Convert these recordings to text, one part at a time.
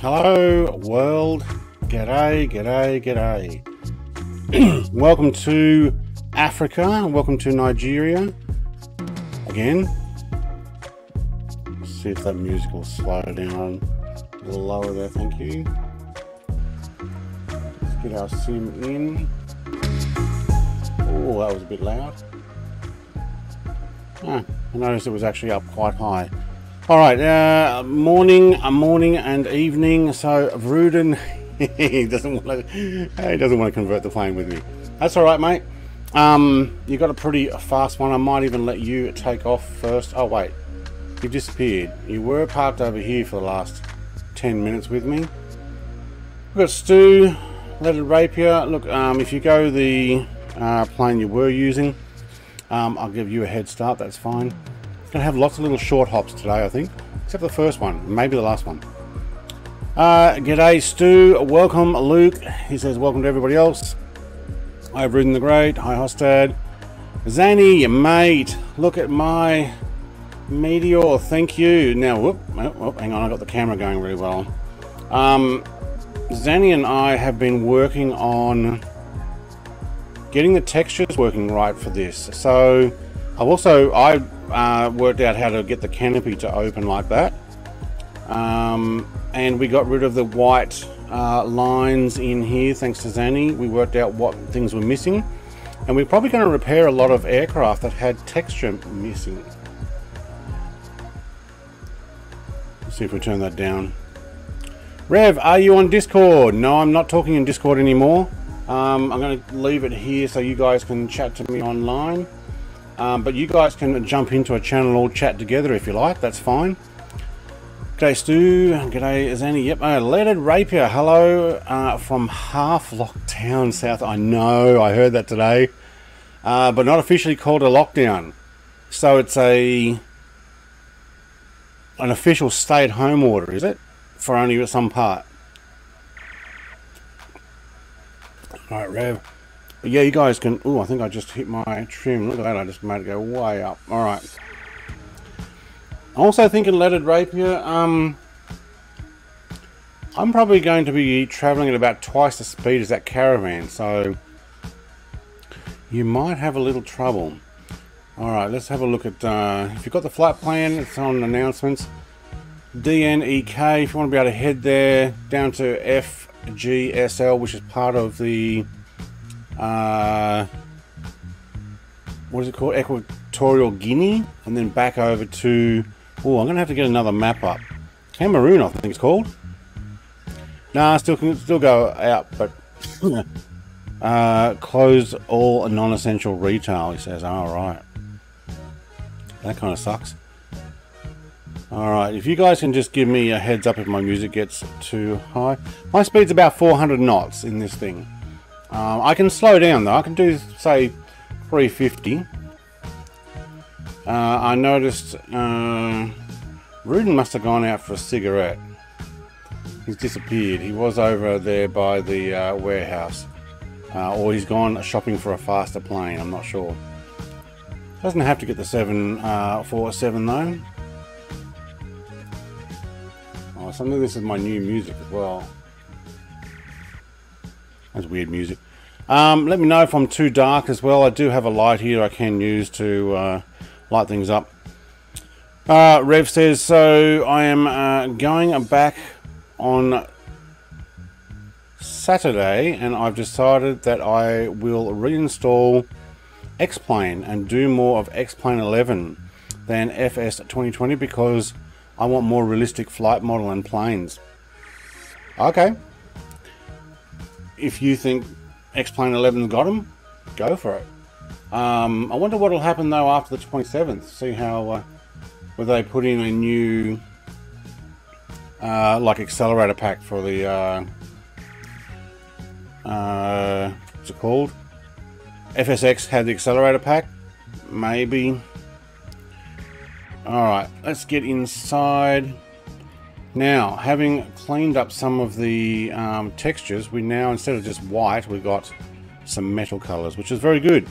Hello world, g'day. Welcome to Africa, welcome to Nigeria, again. Let's see if that music will slow down a little lower there, thank you. Let's get our sim in. Oh, that was a bit loud. Oh, I noticed it was actually up quite high. All right, morning and evening. So Vruden, he doesn't want to convert the plane with me. That's all right, mate. You got a pretty fast one. I might even let you take off first. Oh wait, you disappeared. You were parked over here for the last 10 minutes with me. We've got Stu, Leaded Rapier. Look, if you go the plane you were using, I'll give you a head start. That's fine. Gonna have lots of little short hops today, I think, except the first one, maybe the last one. G'day Stu, welcome Luke, he says welcome to everybody else. Hi Rudin the Great, hi Hostad, Zanny mate, look at my Meteor, thank you. Now whoop, hang on, I got the camera going really well. Zanny and I have been working on getting the textures working right for this, so I worked out how to get the canopy to open like that, and we got rid of the white lines in here thanks to Zanny. We worked out what things were missing, and we're probably going to repair a lot of aircraft that had texture missing. Let's see if we turn that down. Rev, are you on Discord? No, I'm not talking in Discord anymore. I'm going to leave it here so you guys can chat to me online. But you guys can jump into a channel or chat together if you like, that's fine. G'day Stu, g'day Zanny, yep, Leaded Rapier, hello from half lockdown south. I know, I heard that today, but not officially called a lockdown. So it's an official stay-at-home order, is it? For only some part. Alright, Rev. Yeah, you guys can... Ooh, I think I just hit my trim. Look at that, I just made it go way up. Alright. Also thinking Leaded Rapier, I'm probably going to be travelling at about twice the speed as that caravan, so you might have a little trouble. Alright, let's have a look at... if you've got the flight plan, it's on announcements. DNEK, if you want to be able to head there, down to FGSL, which is part of the... what is it called? Equatorial Guinea, and then back over to... Oh, I'm gonna have to get another map up. Cameroon, I think it's called. Nah, still go out, but close all non-essential retail. He says, all right. That kind of sucks. All right, if you guys can just give me a heads up if my music gets too high. My speed's about 400 knots in this thing. I can slow down though, I can do say 350. I noticed Rudin must have gone out for a cigarette. He's disappeared. He was over there by the warehouse. Or he's gone shopping for a faster plane, I'm not sure. Doesn't have to get the 747 though. Oh, something. This is my new music as well. That's weird music. Let me know if I'm too dark as well. I do have a light here I can use to light things up. Rev says, so I am going back on Saturday and I've decided that I will reinstall X-Plane and do more of X-Plane 11 than FS 2020 because I want more realistic flight model and planes. Okay. If you think X-Plane 11's got them, go for it. I wonder what will happen though after the 27th. See how, whether they put in a new, like accelerator pack for the, what's it called? FSX had the accelerator pack, maybe. Alright, let's get inside. Now, having cleaned up some of the textures, we now, instead of just white, we got some metal colors, which is very good.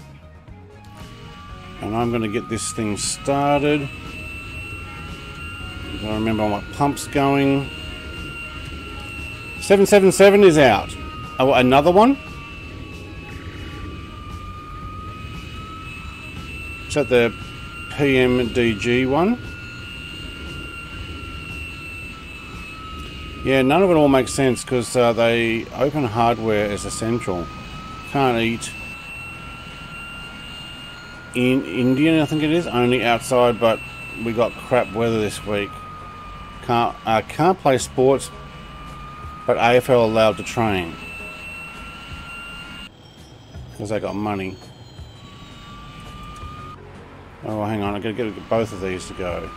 And I'm going to get this thing started. I've got to remember my pump's going. 777 is out. Oh, another one? Is that the PMDG one? Yeah, none of it all makes sense because they open hardware as essential. Can't eat in Indian, I think it is, only outside, but we got crap weather this week. Can't play sports, but AFL allowed to train. Because they got money. Oh, hang on, I've got to get both of these to go.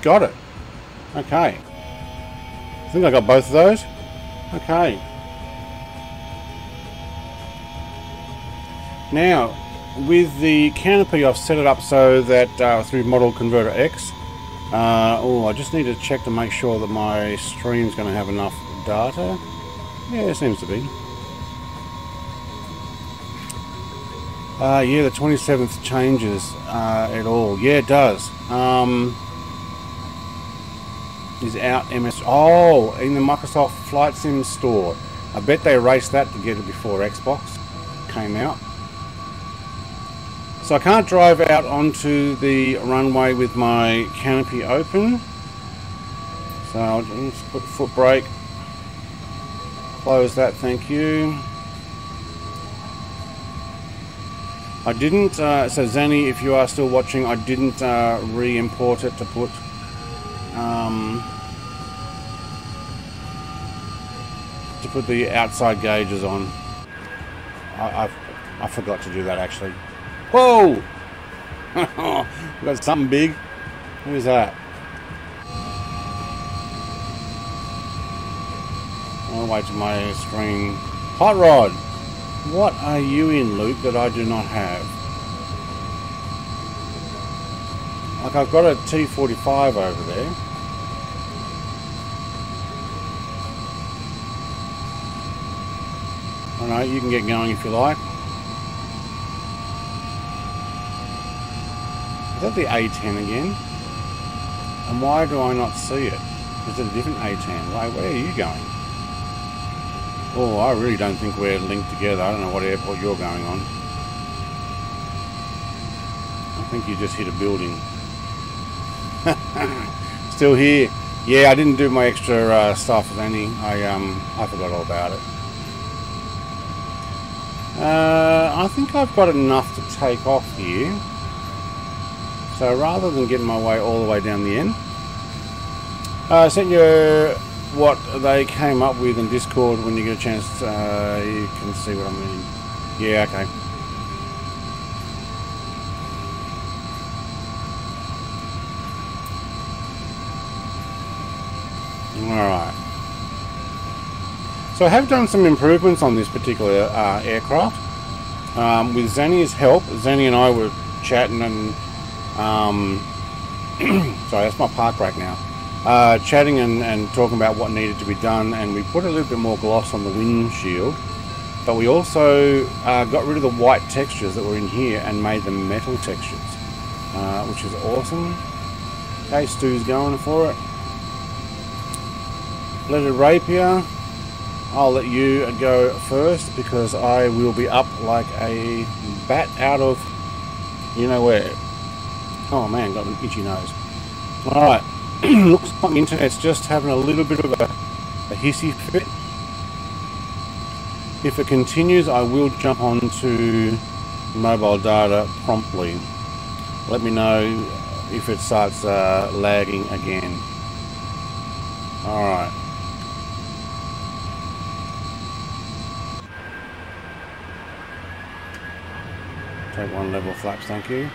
Got it. Okay. I think I got both of those. Okay. Now, with the canopy, I've set it up so that through Model Converter X. I just need to check to make sure that my stream's going to have enough data. Yeah, it seems to be. Yeah, the 27th changes it all. Yeah, it does. Is out MSI. Oh, in the Microsoft Flight Sim store. I bet they raced that to get it before Xbox came out. So I can't drive out onto the runway with my canopy open. So I'll just put foot brake. Close that, thank you. I didn't, so Zanny, if you are still watching, I didn't re-import it to put the outside gauges on. I forgot to do that actually. Whoa! We got something big. Who's that? All the way to my screen. Hot rod. What are you in, Luke? That I do not have. Like I've got a T45 over there. All right, you can get going if you like. Is that the A-10 again? And why do I not see it? Is it a different A-10? Like, where are you going? Oh, I really don't think we're linked together. I don't know what airport you're going on. I think you just hit a building. Still here. Yeah, I didn't do my extra stuff with any. I forgot all about it. I think I've got enough to take off here, so rather than getting my way all the way down the end, I sent you what they came up with in Discord. When you get a chance, you can see what I mean. Yeah, okay. Alright. So I have done some improvements on this particular aircraft with Zanny's help. Zanny and I were chatting and sorry, that's my park rack now. Chatting and talking about what needed to be done, and we put a little bit more gloss on the windshield, but we also got rid of the white textures that were in here and made them metal textures, which is awesome. Okay, Stu's going for it. Leaded rapier. I'll let you go first because I will be up like a bat out of you know where. Oh man, got an itchy nose. All right. Looks like the internet's just having a little bit of a hissy fit. If it continues, I will jump on to mobile data promptly. Let me know if it starts lagging again. Alright. Take one level flaps, thank you.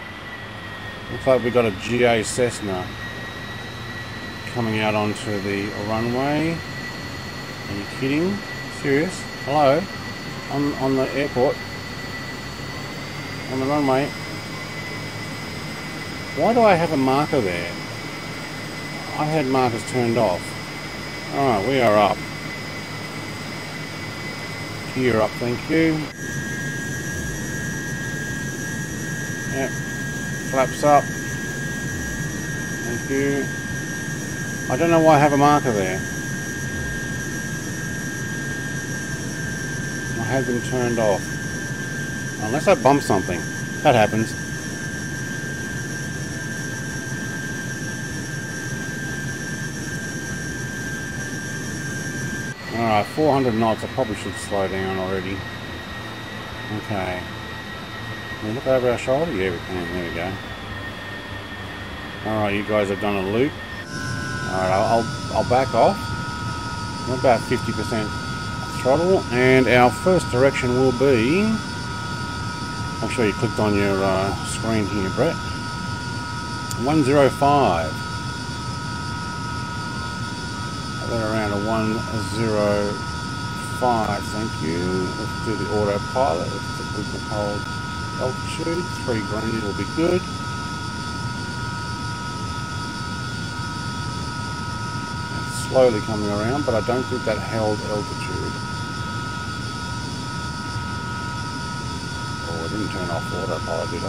Looks like we've got a GA Cessna coming out onto the runway. Are you kidding? Serious? Hello? I'm on the airport. On the runway. Why do I have a marker there? I had markers turned off. Alright, we are up. Gear up, thank you. Yep. Flaps up. Thank you. I don't know why I have a marker there. I had them turned off. Unless I bump something. That happens. Alright, 400 knots. I probably should slow down already. Okay. Can we look over our shoulder? Yeah, we can. There we go. Alright, you guys have done a loop. Alright, I'll back off. We're about 50% throttle, and our first direction will be... I'm sure you clicked on your screen here, Brett. 105. We're around a 105, thank you. Let's do the autopilot. Let's hold altitude. 3 grand will be good. Slowly coming around, but I don't think that held altitude. Oh, I didn't turn off autopilot, did I?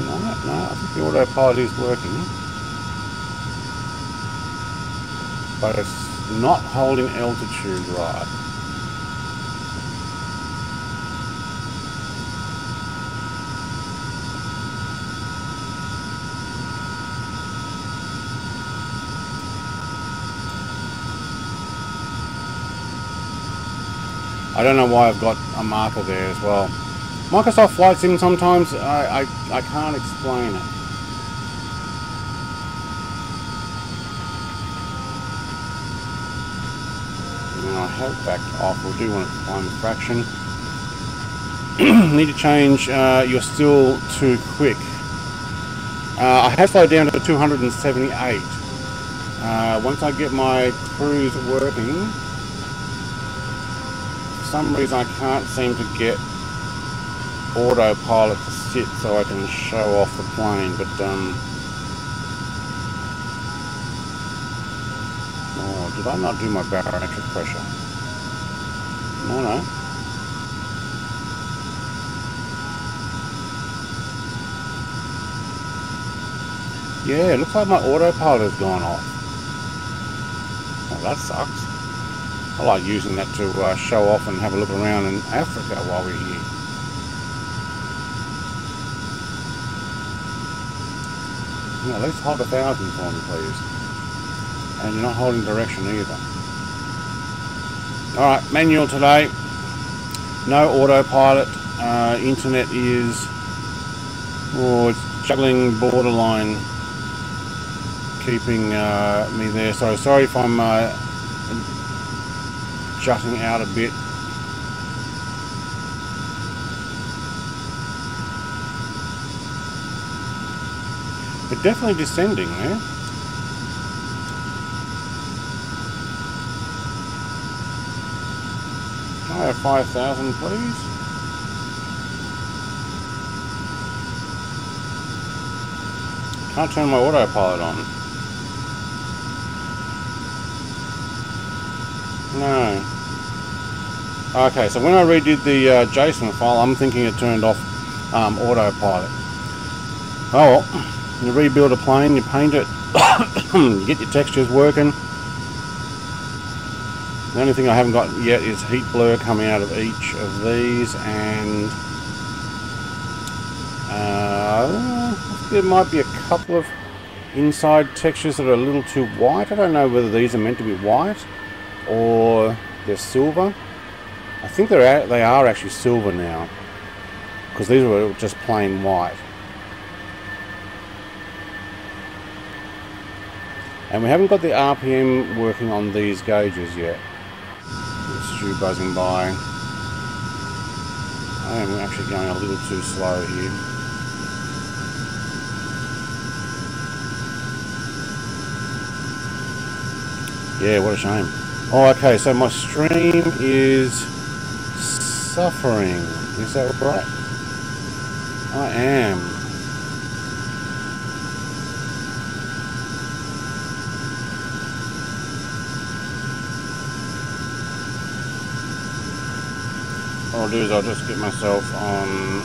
No, I think the autopilot is working. But it's not holding altitude right. I don't know why I've got a marker there as well. Microsoft Flight Sim sometimes, I can't explain it. Now I have backed off, we do want to climb a fraction. Need to change, you're still too quick. I have slowed down to 278. Once I get my cruise working, for some reason I can't seem to get autopilot to sit so I can show off the plane, but oh, did I not do my barometric pressure? No. Yeah, it looks like my autopilot has gone off. Well, that sucks. I like using that to show off and have a look around in Africa while we're here. Yeah, at least hold 1,000 for me, please. And you're not holding direction either. Alright, manual today. No autopilot. Internet is... Oh, it's juggling borderline. Keeping me there. So sorry if I'm... jutting out a bit. But definitely descending there. I have 5,000, please. Can't turn my autopilot on. No. Okay, so when I redid the JSON file, I'm thinking it turned off autopilot. Oh well, you rebuild a plane, you paint it, you get your textures working. The only thing I haven't got yet is heat blur coming out of each of these, and there might be a couple of inside textures that are a little too white. I don't know whether these are meant to be white or they're silver. I think they are actually silver now, because these were just plain white. And we haven't got the RPM working on these gauges yet. It's due buzzing by. I am actually going a little too slow here. Yeah, what a shame. Oh, okay, so my stream is suffering. Is that right? I am. What I'll do is I'll just get myself on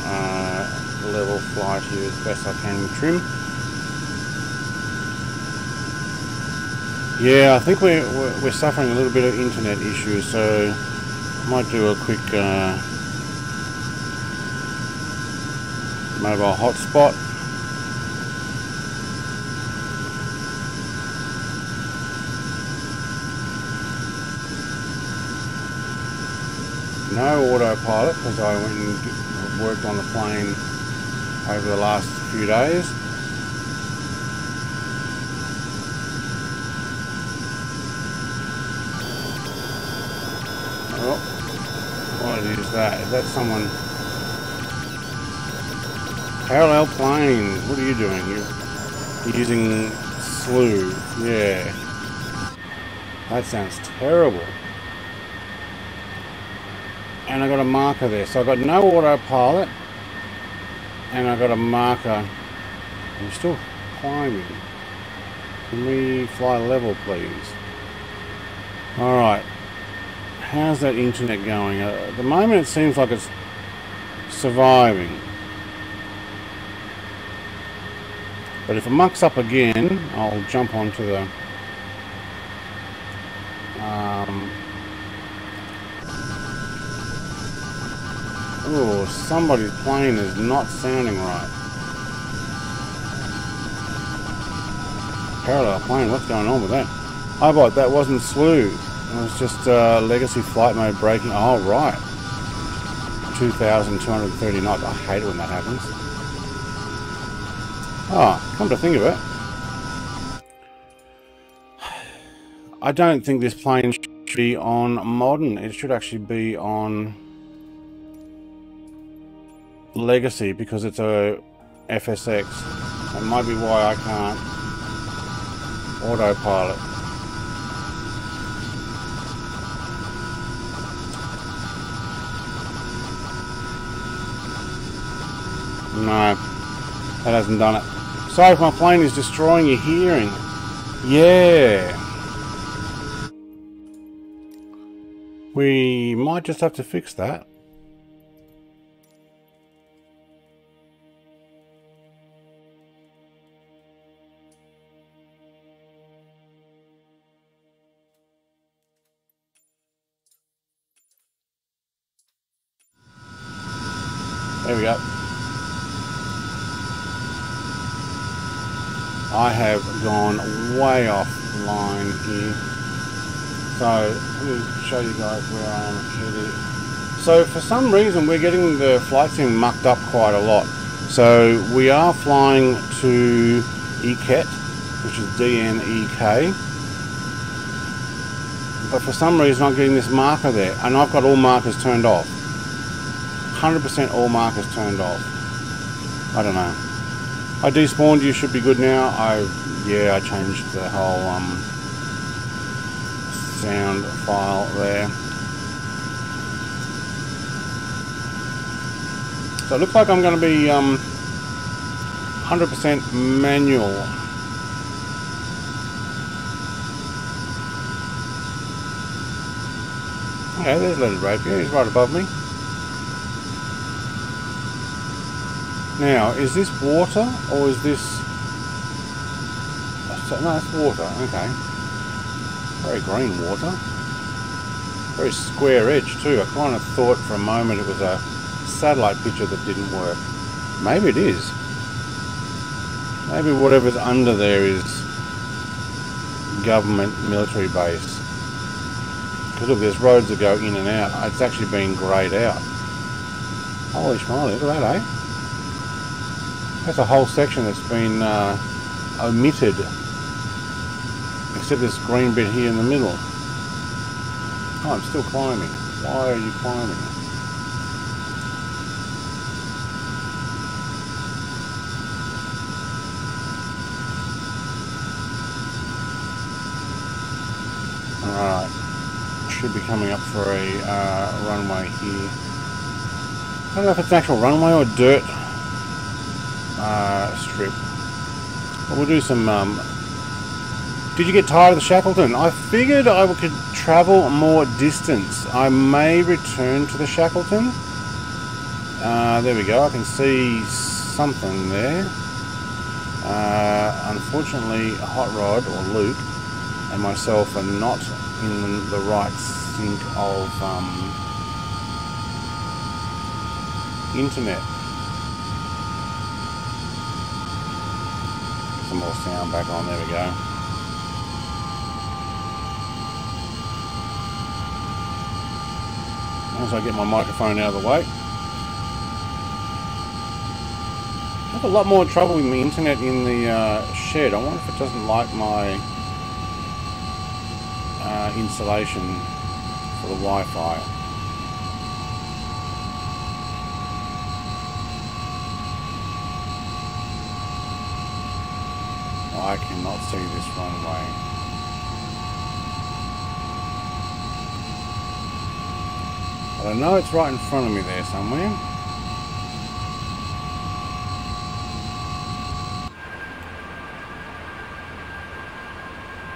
level flight here as best I can with trim. Yeah, I think we're suffering a little bit of internet issues, so I might do a quick mobile hotspot. No autopilot, because I went and worked on the plane over the last few days. Oh, what is that? Is that someone? Parallel plane. What are you doing? You're using slew. Yeah. That sounds terrible. And I got a marker there, so I got no autopilot, and I got a marker. I'm still climbing. Can we fly level, please? All right. How's that internet going? At the moment, it seems like it's surviving. But if it mucks up again, I'll jump onto the. Oh, somebody's plane is not sounding right. Parallel plane, what's going on with that? I bought that wasn't slew. It was just legacy flight mode braking. Oh, right. 2,230 knots. I hate it when that happens. Oh, come to think of it. I don't think this plane should be on modern. It should actually be on legacy, because it's a FSX. That might be why I can't autopilot. No, that hasn't done it. Sorry if my plane is destroying your hearing. Yeah. We might just have to fix that. There we go. I have gone way offline here. So, let me show you guys where I am actually. So, for some reason, we're getting the flight sim mucked up quite a lot. So, we are flying to EKET, which is DNEK. But for some reason, I'm getting this marker there. And I've got all markers turned off. 100% all markers turned off. I don't know. I despawned. You should be good now. I changed the whole sound file there. So it looks like I'm going to be 100% manual. Okay, there's a little rapier, he's right above me. Now, is this water or is this... No, it's water, okay. Very green water. Very square edge too. I kind of thought for a moment it was a satellite picture that didn't work. Maybe it is. Maybe whatever's under there is government military base. Because look, there's roads that go in and out. It's actually been greyed out. Holy schmoly, look at that, eh? That's a whole section that's been omitted. Except this green bit here in the middle. Oh, I'm still climbing. Why are you climbing? Alright. Should be coming up for a runway here. I don't know if it's an actual runway or dirt strip. But we'll do some... Did you get tired of the Shackleton? I figured I could travel more distance. I may return to the Shackleton. There we go. I can see something there. Unfortunately, Hot Rod or Luke and myself are not in the right sync of internet. Some more sound back on. There we go. Once I get my microphone out of the way. I have a lot more trouble with my internet in the shed. I wonder if it doesn't like my installation for the Wi-Fi. I cannot see this runway. But I know it's right in front of me there somewhere.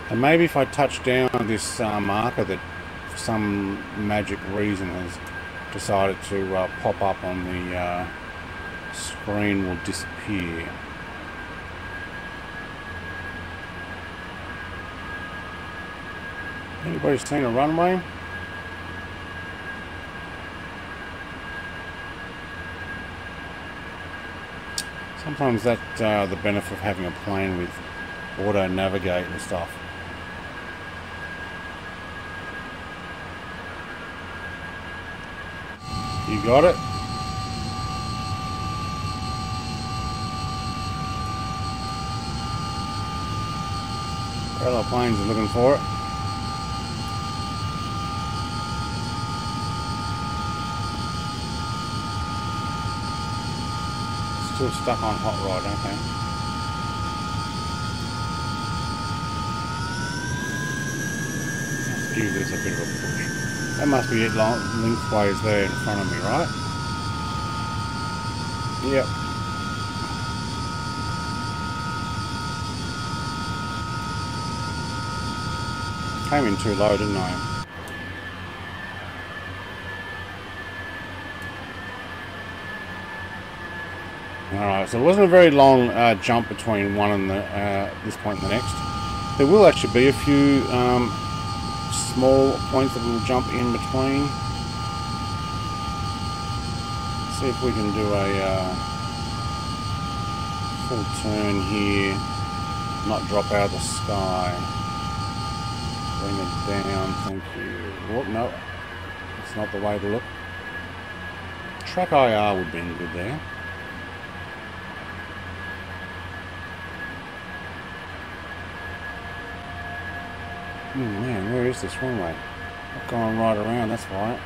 And maybe if I touch down this marker that for some magic reason has decided to pop up on the screen will disappear. Anybody seen a runway? Sometimes that's the benefit of having a plane with auto-navigate and stuff. You got it? Parallel planes are looking for it. Still stuck on Hot Rod, okay. Let's give this a bit of a push. That must be it lengthways there in front of me, right? Yep. Came in too low, didn't I? Alright, so it wasn't a very long jump between one and the, this point and the next. There will actually be a few small points that we'll jump in between. Let's see if we can do a full turn here, not drop out of the sky. Bring it down, thank you. Oh, no, that's not the way to look. Track IR would have been good there. Oh man, where is this runway? I've gone right around, that's right.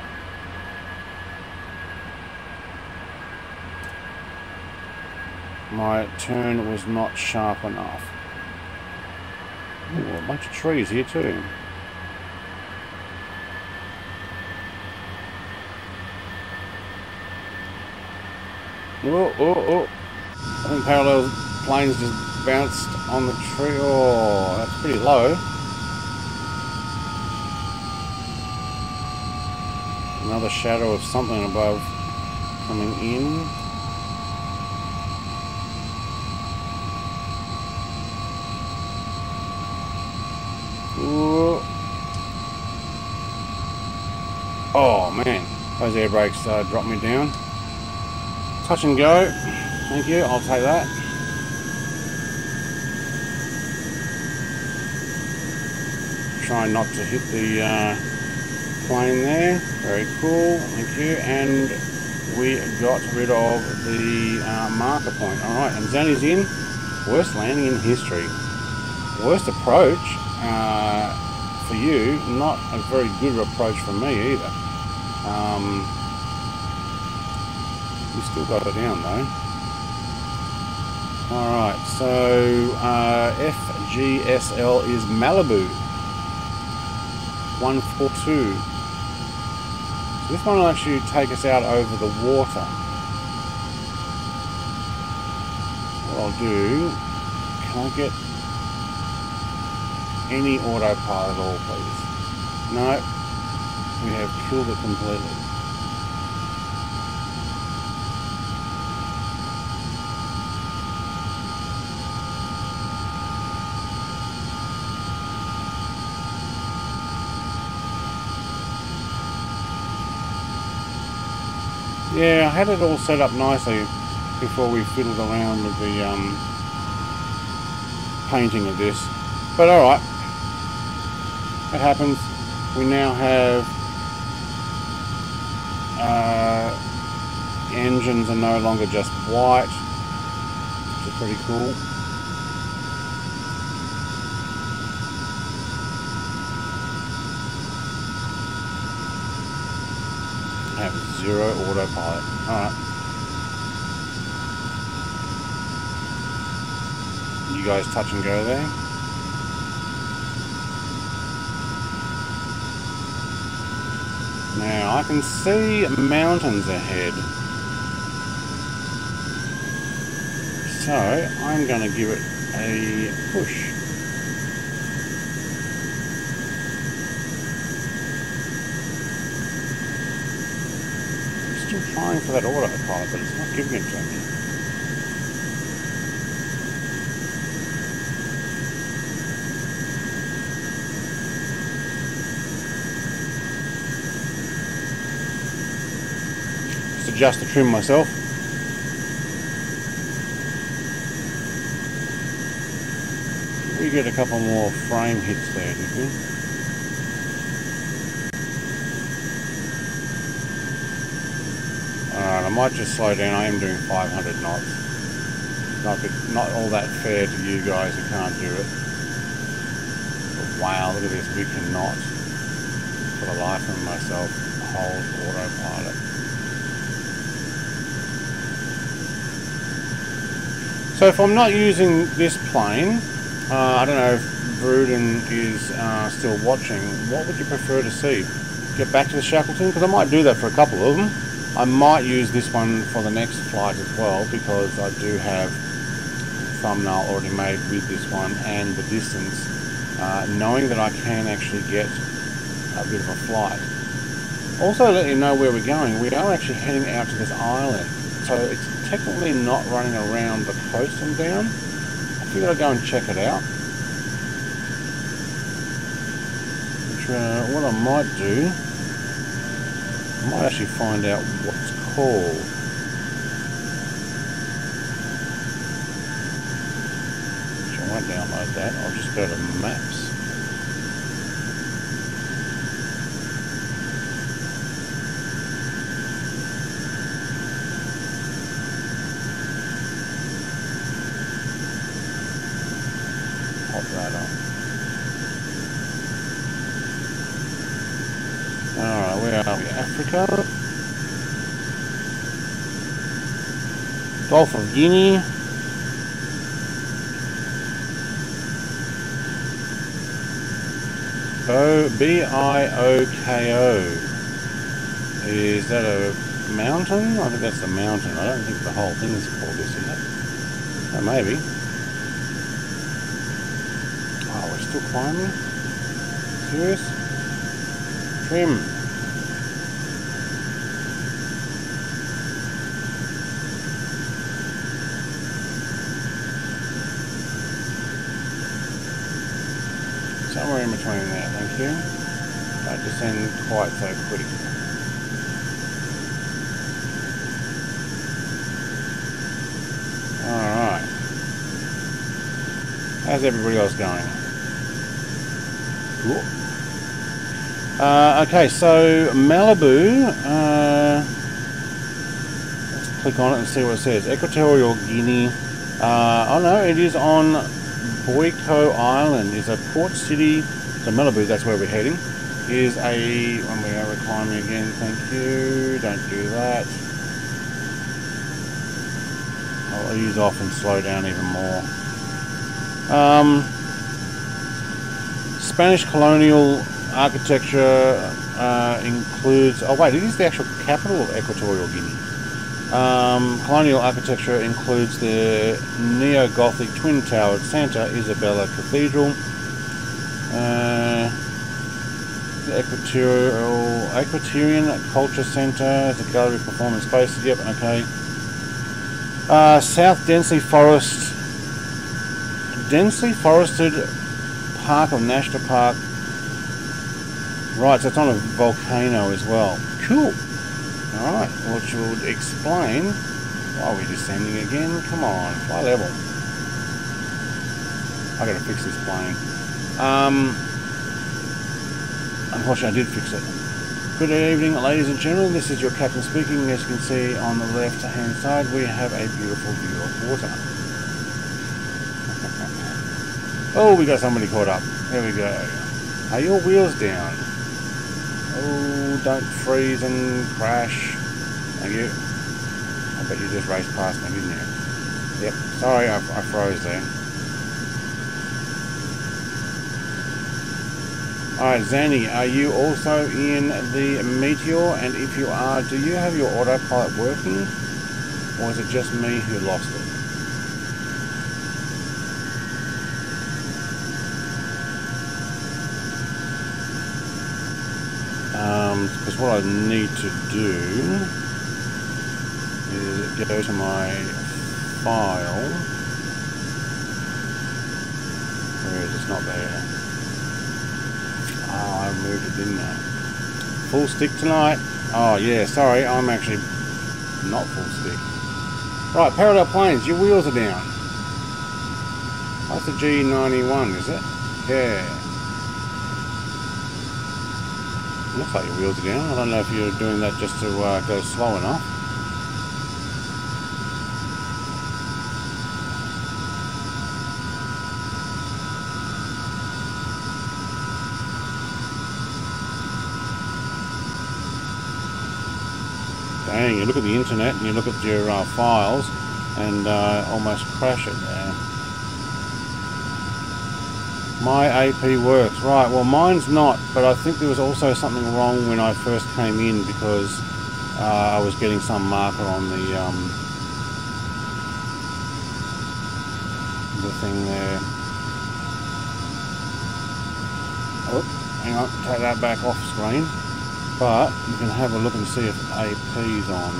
My turn was not sharp enough. Ooh, a bunch of trees here too. I think parallel planes just bounced on the tree. Oh, that's pretty low. Another shadow of something above coming in. Whoa. Oh man, those air brakes dropped me down. Touch and go. Thank you, I'll take that. Try not to hit the plane there. Very cool, thank you. And we got rid of the marker point. Alright, and Zanny's in. Worst landing in history. Worst approach for you. Not a very good approach for me either. We still got it down though. Alright, so FGSL is Malibu 142. So this one will actually take us out over the water. What I'll do, can I get any autopilot at all, please? No, we have killed it completely. Yeah, I had it all set up nicely before we fiddled around with the painting of this. But alright, it happens. We now have engines are no longer just white, which is pretty cool. Have zero autopilot. Alright. You guys touch and go there. Now I can see mountains ahead. So I'm going to give it a push. I'm trying for that autopilot, but it's not giving it to me. Just adjust the trim myself. We get a couple more frame hits there, didn't we? Alright, I might just slow down. I am doing 500 knots. Not all that fair to you guys who can't do it. But wow, look at this. We cannot, for the life of myself, hold autopilot. So if I'm not using this plane, I don't know if Bruden is still watching. What would you prefer to see? Get back to the Shackleton? Because I might do that for a couple of them. I might use this one for the next flight as well, because I do have a thumbnail already made with this one and the distance, knowing that I can actually get a bit of a flight. Also, let you know where we're going. We are actually heading out to this island, so it's technically not running around the coast and down. I figured I'd go and check it out. Which, what I might do, I might actually find out what it's called. So I won't download that, I'll just go to Maps. Pop that up. Alright, where are we? Africa, Gulf of Guinea, Bioko. Is that a mountain? I think that's the mountain. I don't think the whole thing is called this, is it? Oh, maybe. Oh, we're still climbing? Serious? Trim. Somewhere in between there, thank you. Don't descend quite so quick. Alright. How's everybody else going? Cool. Okay, so Malibu, let's click on it and see what it says. Equatorial Guinea, oh no, it is on Boyko Island. It's a port city, so Malibu, that's where we're heading, is a, when we are climbing again, thank you, don't do that. I'll ease off and slow down even more. Spanish colonial architecture includes, oh wait, it is the actual capital of Equatorial Guinea. Colonial architecture includes the neo-Gothic twin-towered Santa Isabella Cathedral. The Equatorian Culture Centre, the gallery performance space, yep, okay. South densely forested park of National Park. Right, so it's on a volcano as well. Cool. Alright, which would explain why we're descending again. Come on, fly level. I gotta fix this plane. Unfortunately I did fix it. Good evening, ladies and gentlemen. This is your captain speaking. As you can see on the left-hand side, we have a beautiful view of water. Oh, we got somebody caught up. There we go. Are your wheels down? Oh, don't freeze and crash. Thank you. I bet you just raced past me, didn't you? Yep. Sorry, I froze there. Alright, Zanny, are you also in the Meteor? And if you are, do you have your autopilot working? Or is it just me who lost it? Because what I need to do is go to my file. Where is it? It's not there. Oh, I moved it, didn't I? Full stick tonight. Oh yeah, sorry, I'm actually not full stick. Right, parallel planes, your wheels are down. That's the G91, is it? Yeah. Looks like your wheels are down. I don't know if you're doing that just to go slow enough. You look at the internet and you look at your files and almost crash it there. My AP works. Right, well mine's not, but I think there was also something wrong when I first came in because I was getting some marker on the thing there. Oh, hang on, take that back off screen. But you can have a look and see if AP's on.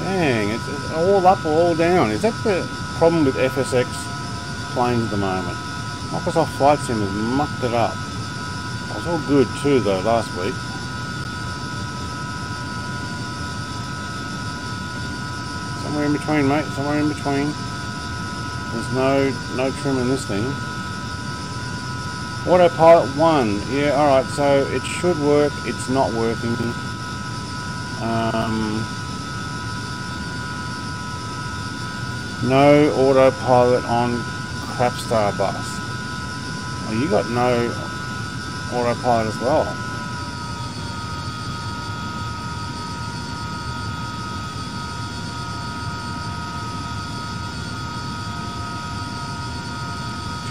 Dang, it's all up or all down. Is that the problem with FSX planes at the moment? Microsoft Flight Sim has mucked it up. I was all good too though last week. Somewhere in between, mate, somewhere in between. There's no trim in this thing. Autopilot 1, yeah, alright, so it should work, it's not working. No autopilot on Crapstar bus. Well, you got no autopilot as well.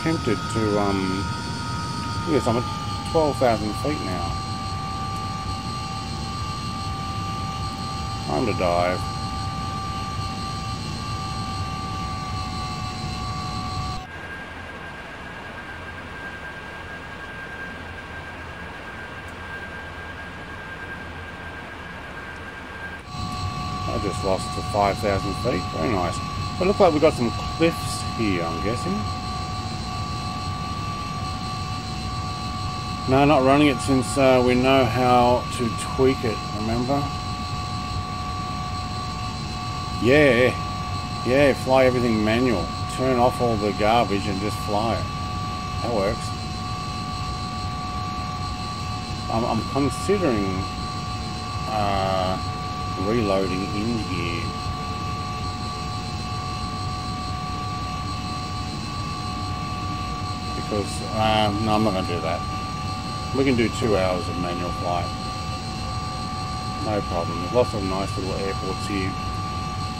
Tempted to yes, I'm 12,000 feet now. Time to dive. I just lost to 5,000 feet. Very nice. It looks like we've got some cliffs here, I'm guessing. No, not running it since we know how to tweak it, remember? Yeah. Yeah, fly everything manual. Turn off all the garbage and just fly it. That works. I'm considering reloading in here. Because, no, I'm not going to do that. We can do 2 hours of manual flight. No problem. There's lots of nice little airports here.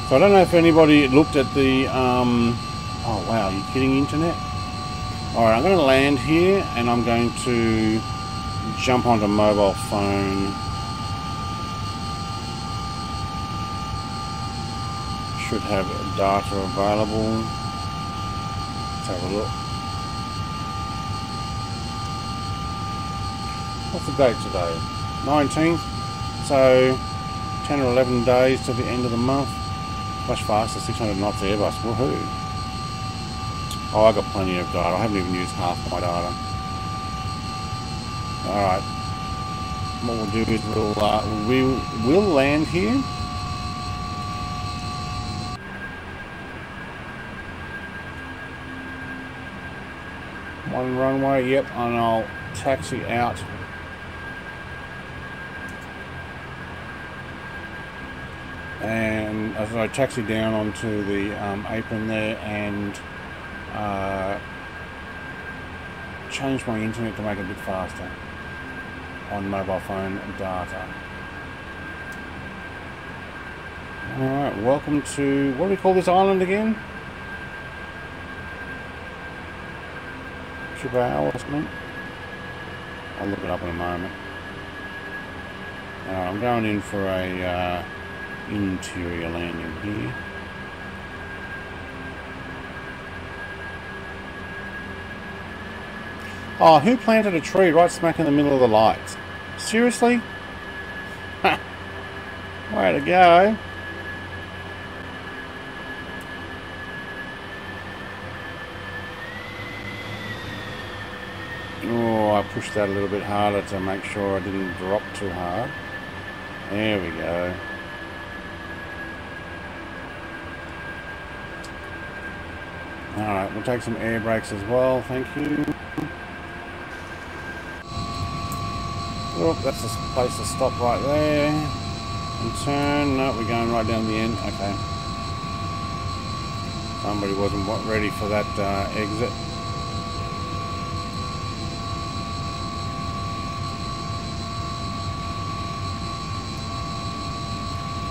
So I don't know if anybody looked at the, oh wow, are you kidding, internet? Alright, I'm going to land here and I'm going to jump onto mobile phone. Should have data available. Let's have a look. What's the date today? 19th, so 10 or 11 days to the end of the month. Much faster, 600 knots Airbus, woohoo. Oh, I got plenty of data, I haven't even used half my data. Alright, what we'll do is we'll land here. One runway, yep, and I'll taxi out. And as I taxi down onto the apron there and change my internet to make it a bit faster on mobile phone data. Alright, welcome to, what do we call this island again? Chubao or something? I'll look it up in a moment. I'm going in for a interior landing here. Oh, who planted a tree right smack in the middle of the lights? Seriously? Ha! Way to go! Oh, I pushed that a little bit harder to make sure I didn't drop too hard. There we go. Alright, we'll take some air brakes as well, thank you. Look, that's a place to stop right there. And turn, no, we're going right down the end, okay. Somebody wasn't ready for that exit.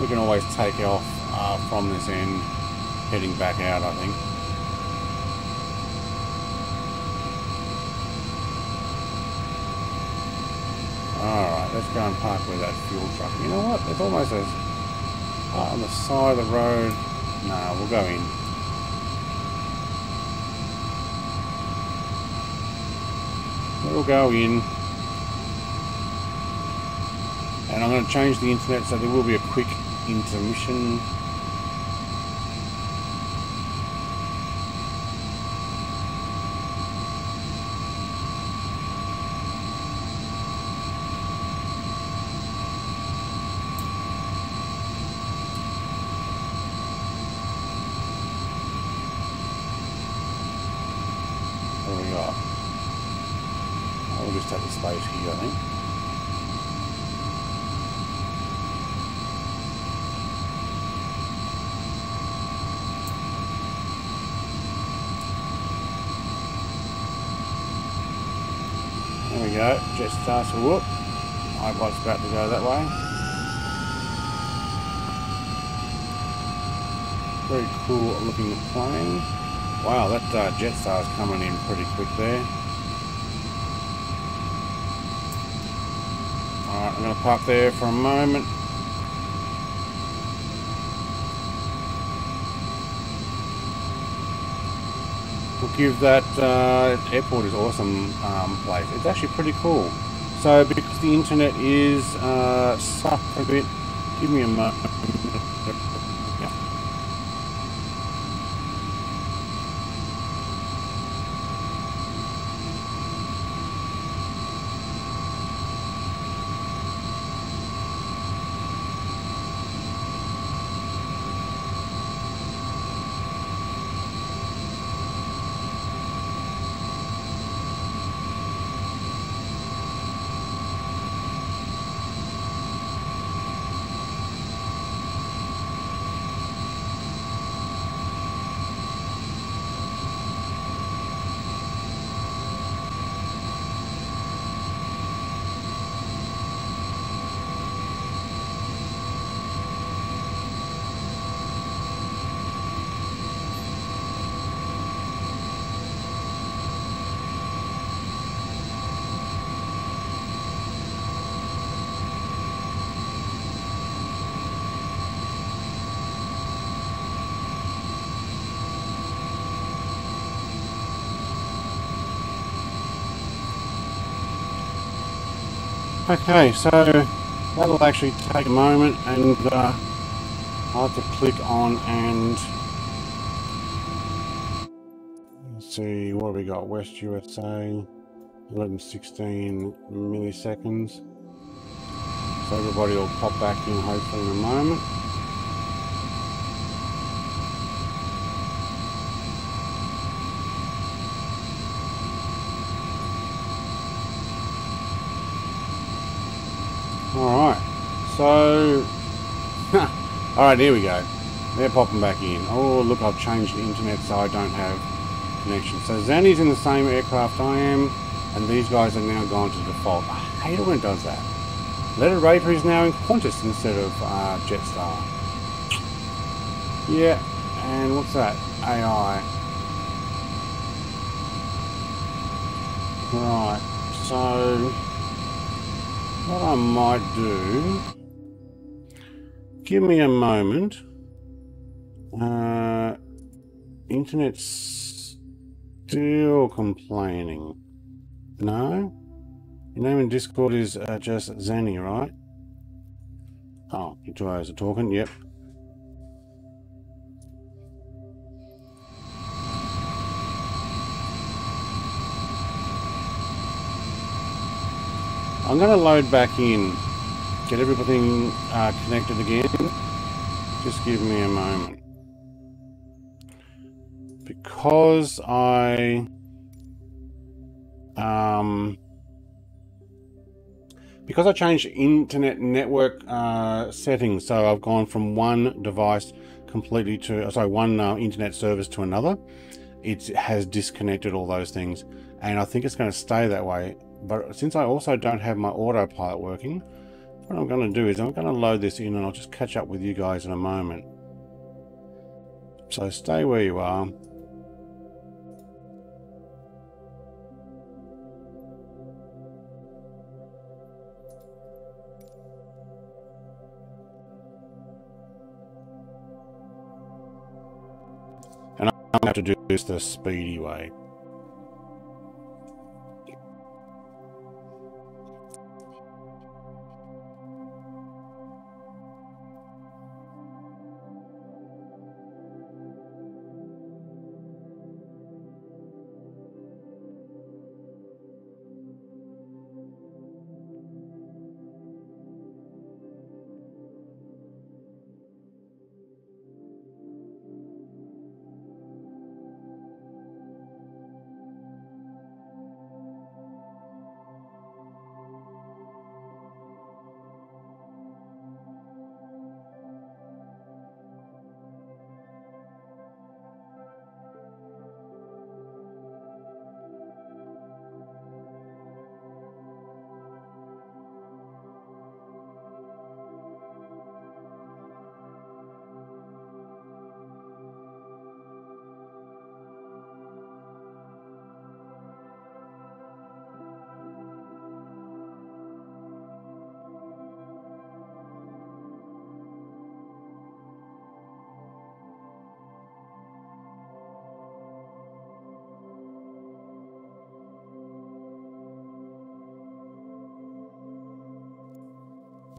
We can always take off from this end, heading back out, I think. Alright, let's go and park where that fuel truck. You know what? It's almost as on the side of the road. Nah, we'll go in. We'll go in. And I'm going to change the internet so there will be a quick intermission. Jetstar, so whoop, my bike's about to go that way. Very cool looking plane. Wow, that Jetstar's coming in pretty quick there. I'm going to park there for a moment. We'll give that airport is awesome place. It's actually pretty cool. So because the internet is sucked a bit, give me a moment. Okay, so that'll actually take a moment, and I'll have to click on and let's see what we got. West USA, 11:16 milliseconds. So everybody will pop back in hopefully in a moment. So, alright, here we go. They're popping back in. Oh, look, I've changed the internet so I don't have connection. So Zanny's in the same aircraft I am, and these guys have now gone to default. I hate it when it does that. Letter Raper is now in Qantas instead of Jetstar. Yeah, and what's that? AI. Right, so what I might do... Give me a moment. Internet's still complaining. No? Your name in Discord is just Zanny, right? Oh, you two guys are talking, yep. I'm going to load back in. Get everything connected again. Just give me a moment. Because I changed internet network settings, so I've gone from one device completely to one internet service to another. It has disconnected all those things, and I think it's going to stay that way. But since I also don't have my autopilot working, what I'm going to do is I'm going to load this in, and I'll just catch up with you guys in a moment. So stay where you are. And I'm going to have to do this the speedy way.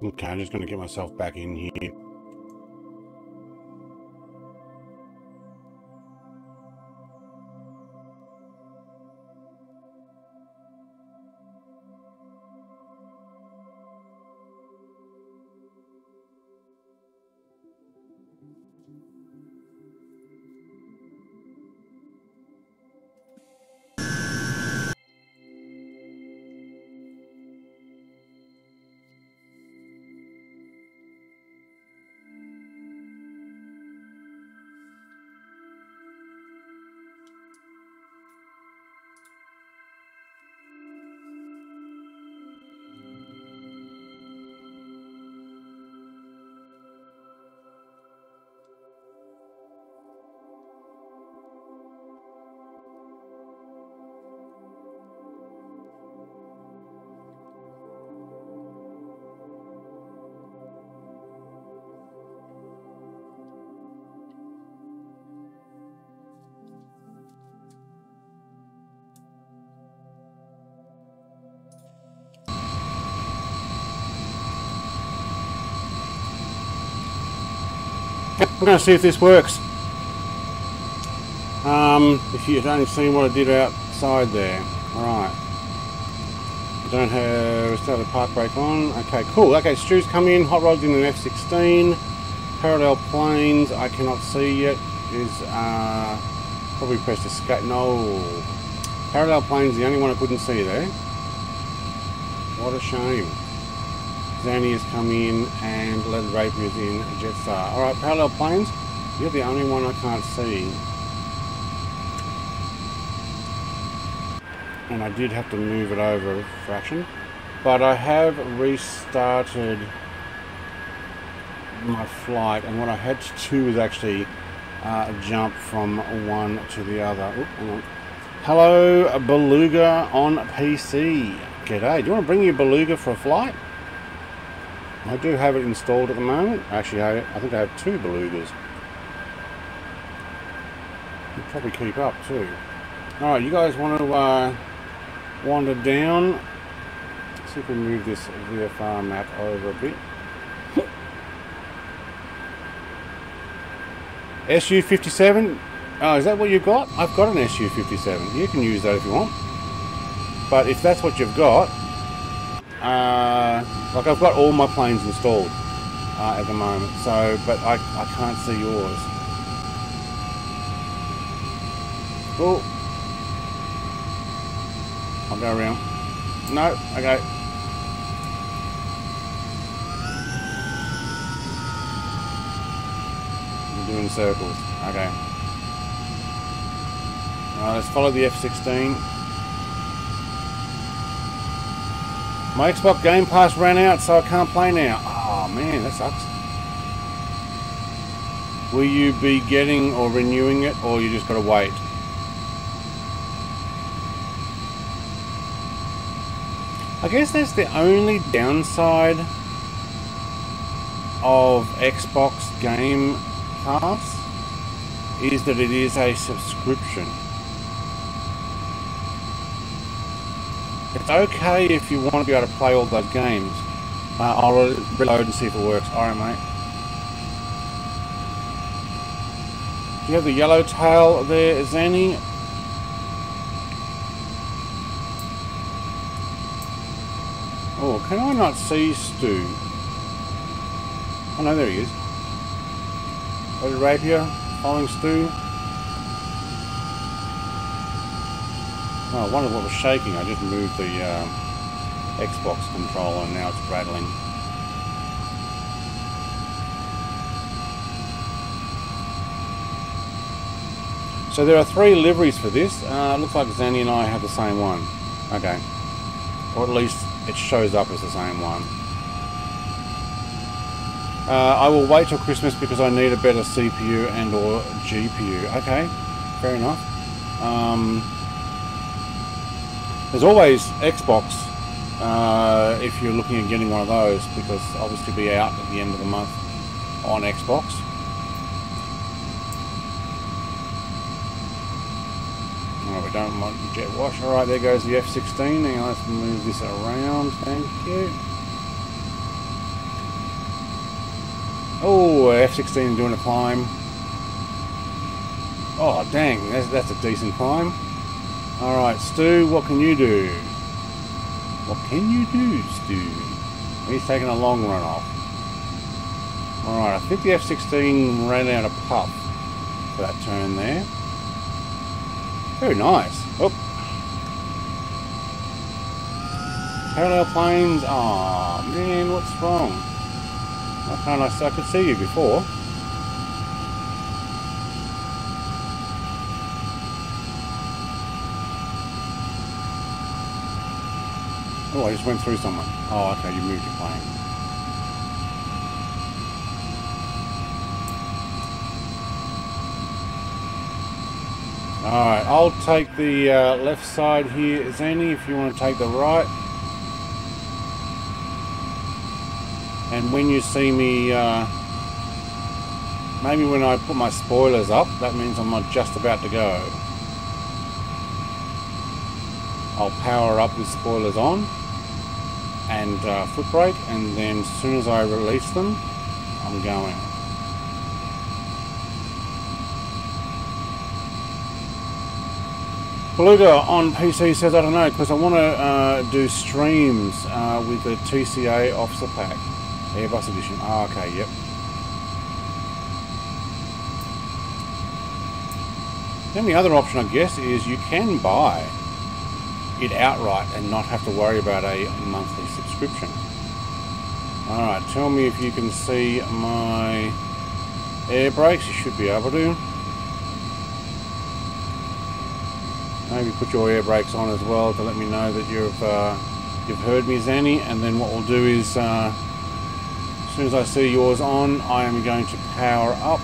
Okay, I'm just going to get myself back in here. I'm going to see if this works. If you'd only seen what I did outside there. Alright. Don't have started park brake on. Okay, cool. Okay, Stu's come in. Hot rods in an F-16. Parallel planes. I cannot see yet. Is probably pressed escape. No. Parallel planes, the only one I couldn't see there. What a shame. Zanny has come in and Leather Rapier's in Jetstar. Alright, parallel planes, you're the only one I can't see. And I did have to move it over a fraction. But I have restarted my flight, and what I had to do was actually jump from one to the other. Oop, hang on. Hello, Beluga on PC. G'day, do you want to bring your Beluga for a flight? I do have it installed at the moment. Actually, I think I have two Belugas. You'll probably keep up too. Alright, you guys want to wander down? Let's see if we move this VFR map over a bit. SU-57? Oh, is that what you've got? I've got an SU-57. You can use that if you want. But if that's what you've got... like I've got all my planes installed at the moment, so but I can't see yours. Cool. I'll go around. No, okay. We're doing circles. Okay. Alright, let's follow the F-16. My Xbox Game Pass ran out, so I can't play now. Oh man, that sucks. Will you be getting or renewing it, or you just gotta wait? I guess that's the only downside of Xbox Game Pass, is that it is a subscription. It's okay if you want to be able to play all those games. I'll reload and see if it works. Alright, mate. Do you have the yellow tail there, Zanny? Oh, can I not see Stu? Oh no, there he is. Leather Rapier, following Stu. Oh, I wondered what was shaking. I just moved the Xbox controller and now it's rattling. So there are three liveries for this. Looks like Zanny and I have the same one. Okay. Or at least it shows up as the same one. I will wait till Christmas because I need a better CPU and or GPU. Okay, fair enough. There's always Xbox if you're looking at getting one of those, because obviously be out at the end of the month on Xbox. Alright, we don't want the jet wash. Alright, there goes the F-16. Now let's move this around. Thank you. Oh, F-16 doing a climb. Oh, dang, that's a decent climb. Alright, Stu, what can you do? What can you do, Stu? He's taking a long run off. Alright, I think the F-16 ran out of puff for that turn there. Very nice. Oh. Parallel planes. Aw, oh, man, what's wrong? Why can't I could see you before. Oh, I just went through someone. Oh, okay, you moved your plane. Alright, I'll take the left side here, Zanny, if you want to take the right. And when you see me, maybe when I put my spoilers up, that means I'm not just about to go. I'll power up with spoilers on and foot brake, and then as soon as I release them, I'm going. Beluga on PC says, I don't know, because I want to do streams with the TCA Officer Pack, Airbus Edition. Oh, okay, yep. The only other option, I guess, is you can buy it outright and not have to worry about a monthly subscription. Alright, tell me if you can see my air brakes. You should be able to. Maybe put your air brakes on as well to let me know that you've heard me, Zanny, and then what we'll do is as soon as I see yours on, I am going to power up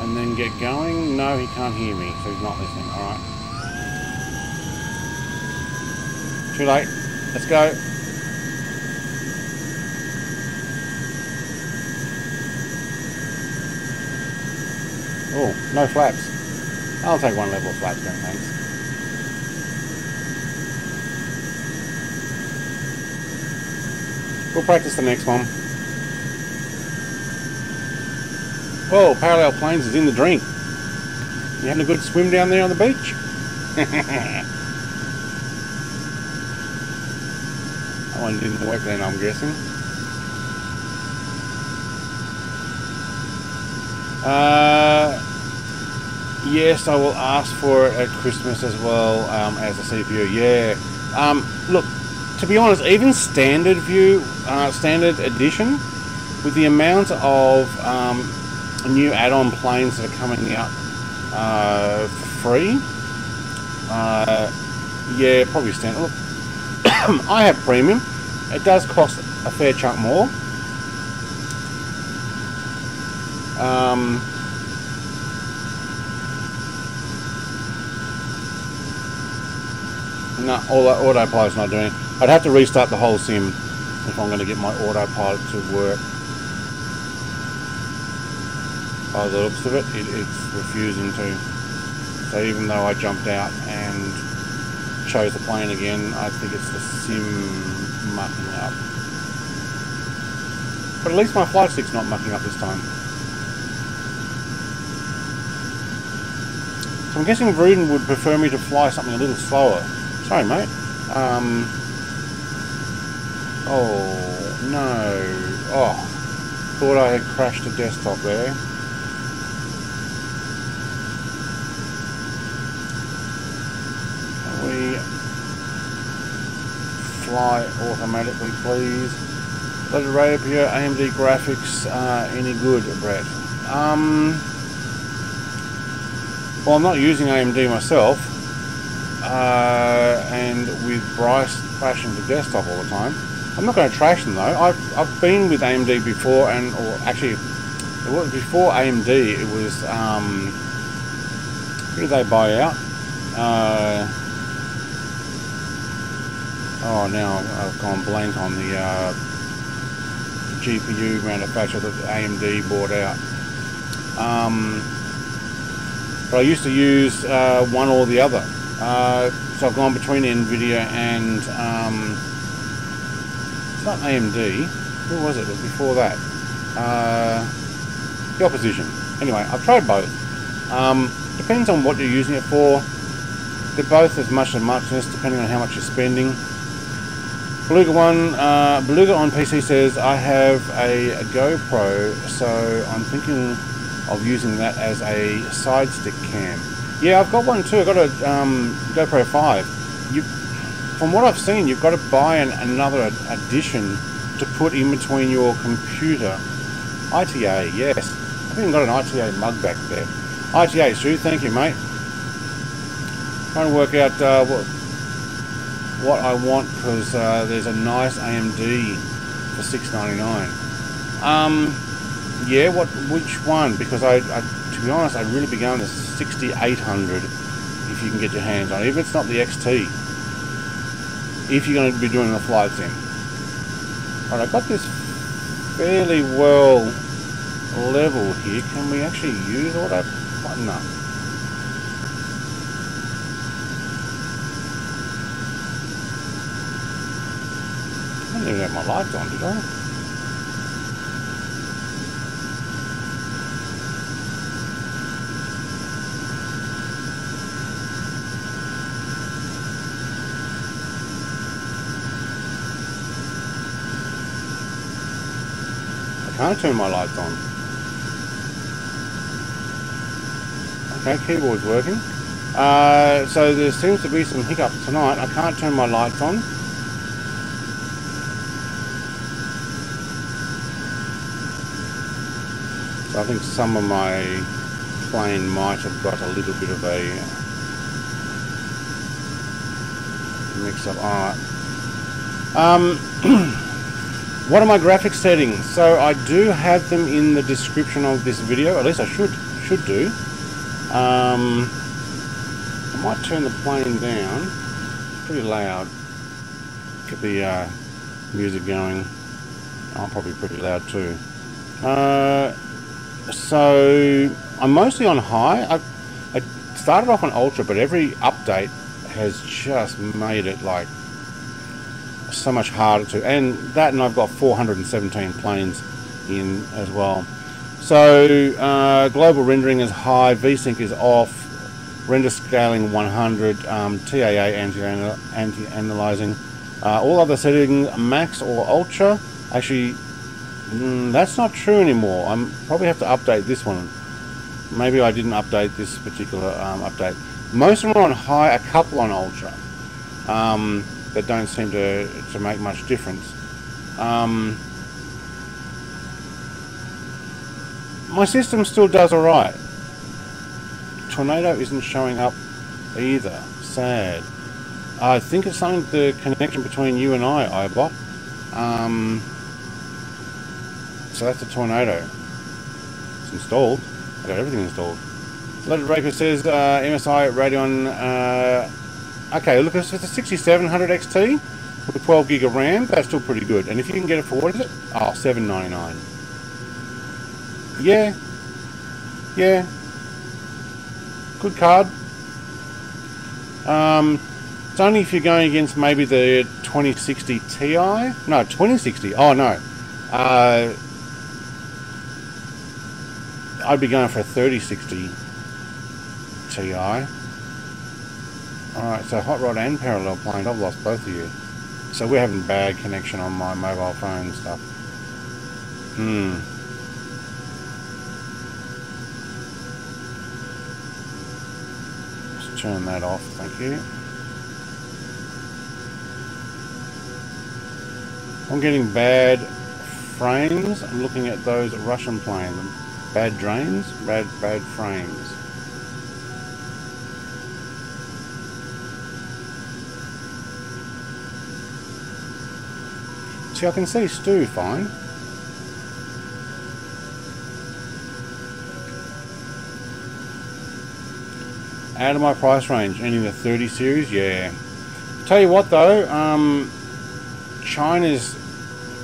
and then get going. No, he can't hear me, so he's not listening. Alright. Too late. Let's go. Oh, no flaps. I'll take one level of flaps then, thanks. We'll practice the next one. Whoa, Parallel Planes is in the drink. You having a good swim down there on the beach? That one didn't work then, I'm guessing. Yes, I will ask for it at Christmas as well, as a CPU. Yeah. Look, to be honest, even standard view, standard edition, with the amount of new add-on planes that are coming out for free. Yeah, probably standard. Look, I have premium. It does cost a fair chunk more. No, all that autopilot's not doing it. I'd have to restart the whole sim if I'm going to get my autopilot to work. By the looks of it, it's refusing to. So even though I jumped out and chose the plane again, I think it's the sim mucking up. But at least my flight stick's not mucking up this time. So I'm guessing Vruden would prefer me to fly something a little slower. Sorry, mate. Oh, no. Oh, thought I had crashed a desktop there. Can we fly automatically, please? Loaded rate up here. AMD graphics any good, Brett? Well, I'm not using AMD myself. And with Bryce flashing the desktop all the time, I'm not going to trash them though. I've been with AMD before, and or actually, it was before AMD. It was who did they buy out? Oh, now I've gone blank on the GPU manufacturer that AMD bought out. But I used to use one or the other. So I've gone between NVIDIA and it's not AMD. Who was it before that? the opposition. Anyway, I've tried both. Depends on what you're using it for. They're both as much as muchness, depending on how much you're spending. Beluga on PC says, I have a GoPro, so I'm thinking of using that as a side stick cam. Yeah, I've got one too. I've got a GoPro 5. From what I've seen, you've got to buy another addition to put in between your computer. ITA, yes. I've even got an ITA mug back there. ITA, Sue, thank you, mate. Trying to work out what I want, because there's a nice AMD for $6.99. Yeah, which one? Because I to be honest, I'd really be going to 6800 if you can get your hands on it. If it's not the XT, if you're going to be doing the flight sim. All right, I've got this fairly well leveled here. Can we actually use auto? No. I didn't even have my lights on, did I? Can't turn my lights on. Okay, keyboard's working. So there seems to be some hiccups tonight. I can't turn my lights on. So I think some of my plane might have got a little bit of a mix up. Alright. What are my graphics settings? So I do have them in the description of this video, at least I should do. I might turn the plane down. Pretty loud. Get the music going. I'm probably pretty loud too. So I'm mostly on high. I started off on ultra, but every update has just made it like so much harder to, and I've got 417 planes in as well. So global rendering is high, VSync is off, render scaling 100, TAA anti-analyzing, all other settings max or ultra. Actually, that's not true anymore. I'm probably have to update this one. Maybe I didn't update this particular update. Most of them are on high, a couple on ultra. That don't seem to make much difference. My system still does alright. Tornado isn't showing up either. Sad. I think it's something, the connection between you and I, iBot. So that's a tornado. It's installed. I've got everything installed. Loaded Breaker says, MSI Radeon... okay, look, it's a 6700 XT with 12 gig of RAM. That's still pretty good. And if you can get it for, what is it? Oh, $7.99. Yeah. Yeah. Good card. It's only if you're going against maybe the 2060 Ti. No, 2060. Oh, no. I'd be going for a 3060 Ti. Alright, so hot rod and parallel planes. I've lost both of you. So we're having bad connection on my mobile phone stuff. Let's turn that off, thank you. I'm getting bad frames. I'm looking at those Russian planes. Bad drains, bad frames. See, I can see Stu fine. Out of my price range, any of the 30 series, yeah. Tell you what though, China's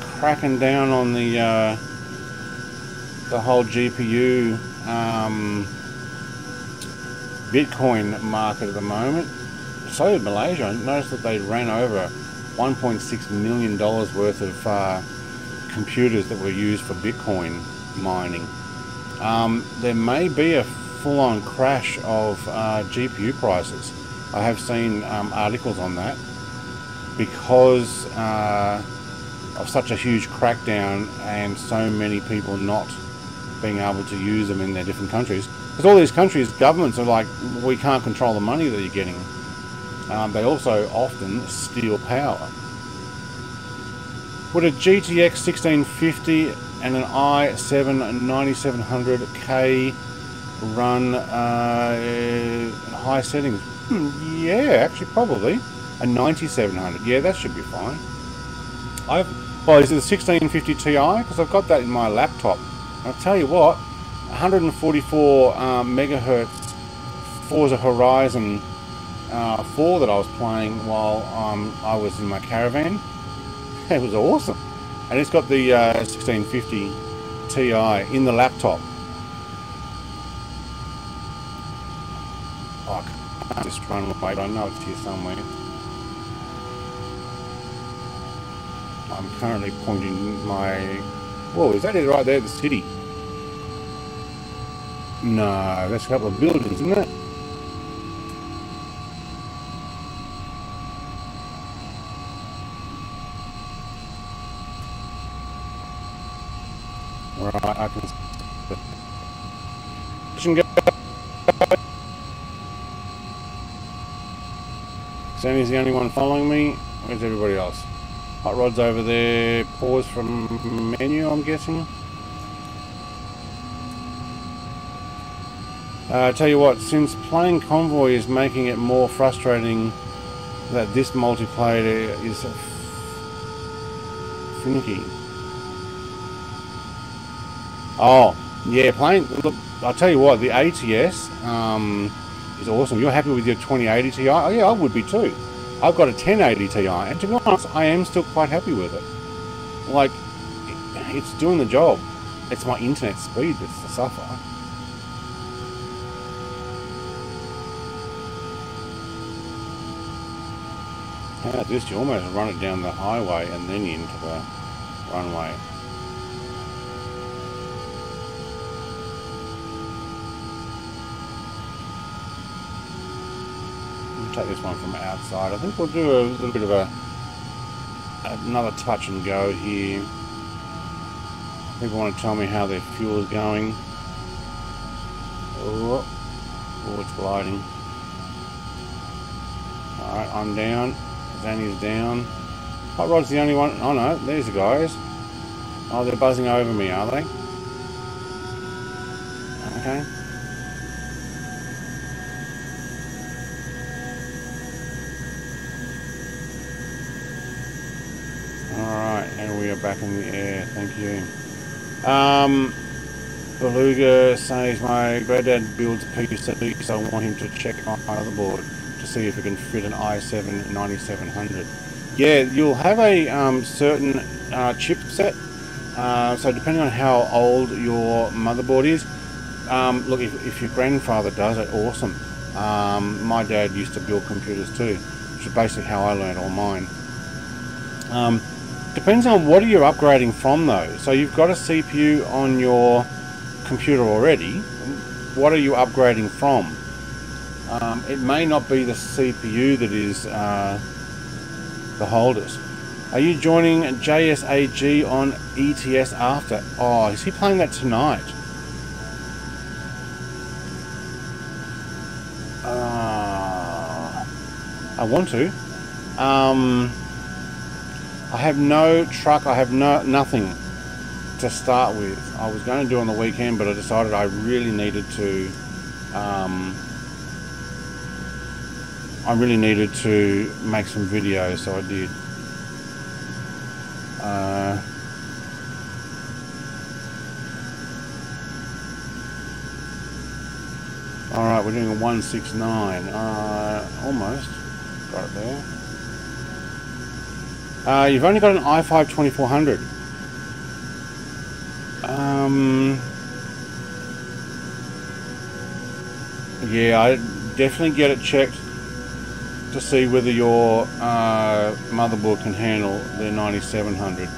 cracking down on the whole GPU Bitcoin market at the moment. So did Malaysia. I noticed that they ran over $1.6 million worth of computers that were used for Bitcoin mining. There may be a full-on crash of GPU prices. I have seen articles on that because of such a huge crackdown and so many people not being able to use them in their different countries. Because all these countries, governments are like, we can't control the money that you're getting. They also often steal power. Would a GTX 1650 and an i7 9700K run high settings? Yeah, actually probably. A 9700, yeah, that should be fine. Well, is it the 1650 Ti? Because I've got that in my laptop. I'll tell you what, 144 megahertz Forza Horizon 4 that I was playing while I was in my caravan. It was awesome. And it's got the 1650 Ti in the laptop. Oh, I can't just try and wait. I know it's here somewhere. I'm currently pointing my... Whoa, is that it right there, the city? No, that's a couple of buildings, isn't it? Right, I can go. Sammy's the only one following me. Where's everybody else? Hot rod's over there. Pause from menu, I'm guessing. Tell you what, since playing Convoy is making it more frustrating that this multiplayer is finicky. Oh, yeah, playing, look, I'll tell you what, the ATS is awesome. You're happy with your 2080 Ti? Oh yeah, I would be too. I've got a 1080 Ti, and to be honest, I am still quite happy with it. Like, it's doing the job. It's my internet speed that's the suffer. How about this? You almost run it down the highway and then into the runway. Take this one from outside. I think we'll do a little bit of another touch and go here. People want to tell me how their fuel is going. Oh, it's gliding. Alright, I'm down. Zanny's down. Hot rod's the only one. Oh no, there's the guys. Oh, they're buzzing over me, are they? Okay. Alright, and we are back in the air, thank you. Beluga says, my granddad builds a PC, so I want him to check my motherboard to see if we can fit an i7 9700. Yeah, you'll have a certain chipset, so depending on how old your motherboard is, look, if your grandfather does it, awesome. My dad used to build computers too, which is basically how I learned all mine. Depends on what are you upgrading from though. So you've got a CPU on your computer already. What are you upgrading from? It may not be the CPU that is the holders. Are you joining JSAG on ETS after? Oh, is he playing that tonight? I want to. I have no truck, I have nothing to start with. I was going to do on the weekend, but I decided I really needed to make some videos, so I did. Alright, we're doing a 169, almost, got it there. You've only got an i5-2400. Yeah, I definitely get it checked to see whether your motherboard can handle the 9700.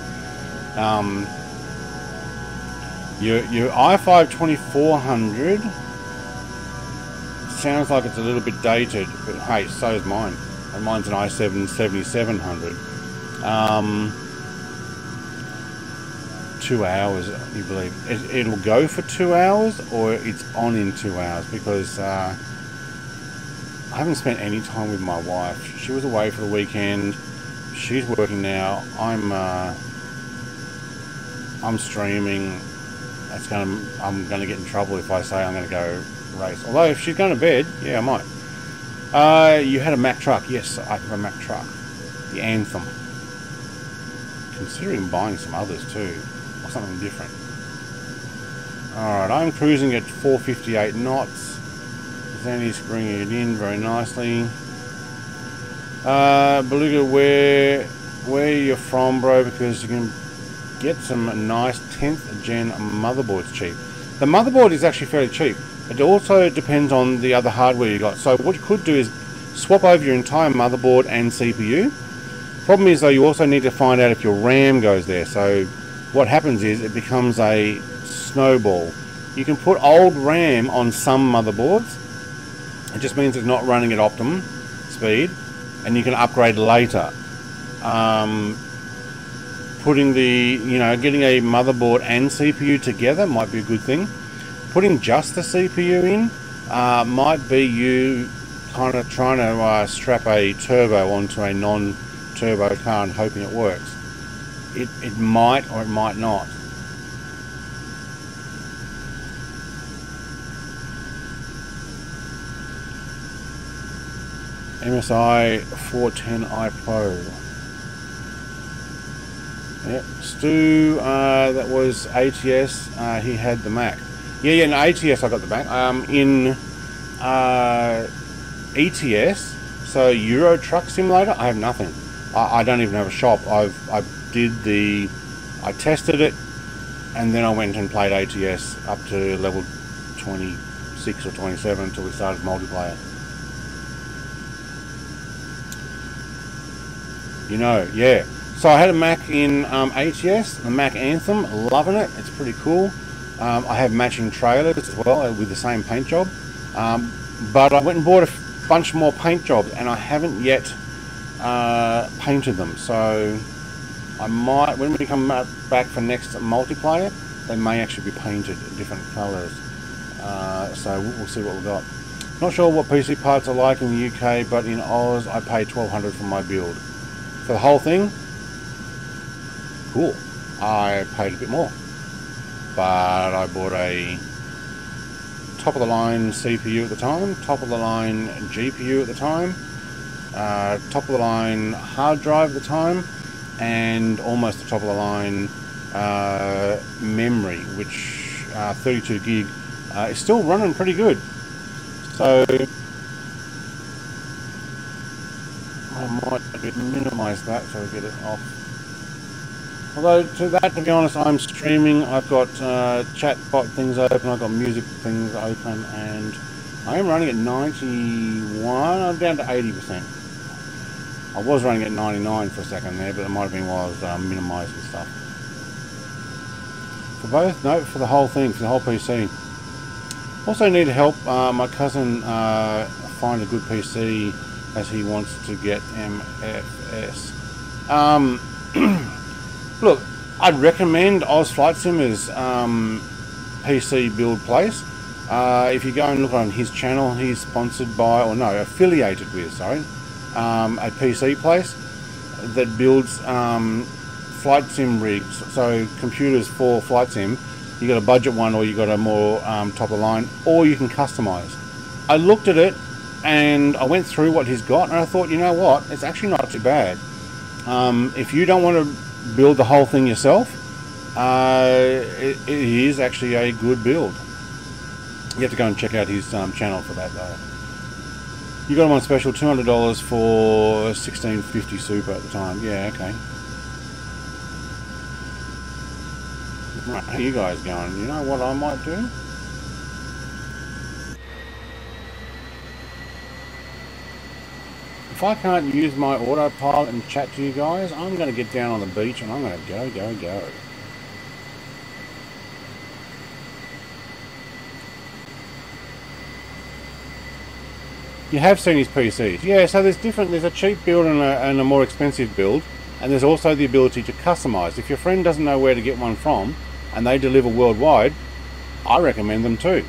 Your i5-2400 sounds like it's a little bit dated, but hey, so is mine. And mine's an i7-7700. 2 hours, you believe. It'll go for 2 hours, or it's on in 2 hours, because I haven't spent any time with my wife. She was away for the weekend. She's working now. I'm streaming. I'm gonna get in trouble if I say I'm gonna go race. Although if she's going to bed, yeah, I might. You had a Mack truck. Yes, I have a Mack truck. The Anthem. Considering buying some others too, or something different. Alright, I'm cruising at 458 knots. Zanny's bringing it in very nicely. Beluga, where you're from, bro, because you can get some nice 10th gen motherboards cheap. The motherboard is actually fairly cheap. It also depends on the other hardware you got. So what you could do is swap over your entire motherboard and CPU. Problem is though, you also need to find out if your RAM goes there. So what happens is it becomes a snowball. You can put old RAM on some motherboards. It just means it's not running at optimum speed, and you can upgrade later. Putting the, you know, getting a motherboard and CPU together might be a good thing. Putting just the CPU in might be you kind of trying to strap a turbo onto a non-turbo car and hoping it works. It might or it might not. MSI 410i Pro. Yep, Stu, that was ATS, he had the Mac. Yeah, in ATS I got the Mac. In ETS, so Euro Truck Simulator, I have nothing. I don't even have a shop. I tested it, and then I went and played ATS up to level 26 or 27 until we started multiplayer. You know, yeah. So I had a Mac in ATS, the Mac Anthem, loving it. It's pretty cool. I have matching trailers as well with the same paint job, but I went and bought a bunch more paint jobs, and I haven't yet painted them. So I might, when we come back for next multiplayer, they may actually be painted in different colours. So we'll see what we've got. Not sure what PC parts are like in the UK, but in Oz I paid $1,200 for my build. For the whole thing, cool. I paid a bit more, but I bought a top-of-the-line CPU at the time, top-of-the-line GPU at the time, top-of-the-line hard drive at the time, and almost the top-of-the-line memory, which 32 gig is still running pretty good. So I might minimize that so we get it off. Although, to be honest, I'm streaming. I've got chatbot things open, I've got music things open, and I am running at 91. I'm down to 80%. I was running at 99 for a second there, but it might have been while I was minimizing stuff. For both? No, for the whole thing, for the whole PC. Also need help my cousin find a good PC, as he wants to get MFS. Look, I'd recommend Oz Flight Simmers PC build place. If you go and look on his channel, he's sponsored by, or no, affiliated with, sorry, a PC place that builds flight sim rigs, so computers for flight sim. You got a budget one, or you got a more top of the line, or you can customize. I looked at it, and I went through what he's got, and I thought, you know what, it's actually not too bad. If you don't want to build the whole thing yourself, it is actually a good build. You have to go and check out his channel for that though. You got him on special, $200 for $16.50 super at the time. Yeah, okay. Right, how are you guys going? You know what I might do? If I can't use my autopilot and chat to you guys, I'm going to get down on the beach and I'm going to go. you have seen his PCs. Yeah, so there's different, there's a cheap build and a more expensive build, and there's also the ability to customize. If your friend doesn't know where to get one from and they deliver worldwide, I recommend them too.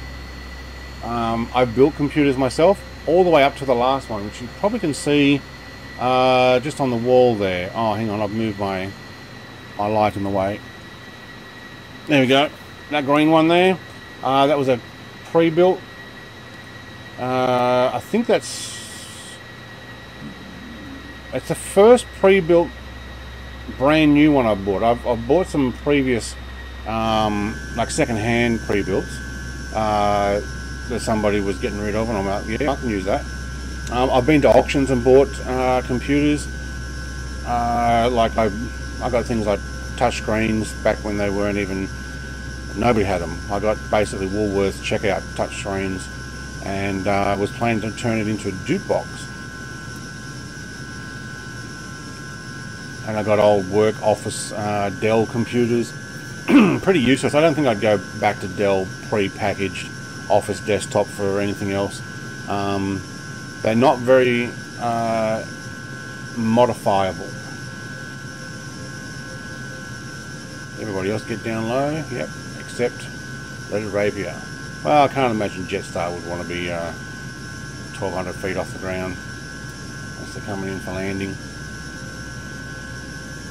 I've built computers myself all the way up to the last one, which you probably can see just on the wall there. Oh, hang on, I've moved my light in the way. There we go, that green one there. That was a pre-built. I think that's the first pre-built brand new one I bought. I've bought some previous like second-hand pre-builts that somebody was getting rid of, and I'm like, yeah, I can use that. I've been to auctions and bought computers. Like I got things like touch screens back when they weren't even, nobody had them. I got basically Woolworths checkout touch screens, and was planning to turn it into a jukebox. And I got old work office Dell computers. Pretty useless. I don't think I'd go back to Dell pre-packaged office desktop for anything else. They're not very modifiable. Everybody else get down low? Yep, except Red Arabia. Well, I can't imagine Jetstar would want to be 1,200 feet off the ground unless they're coming in for landing.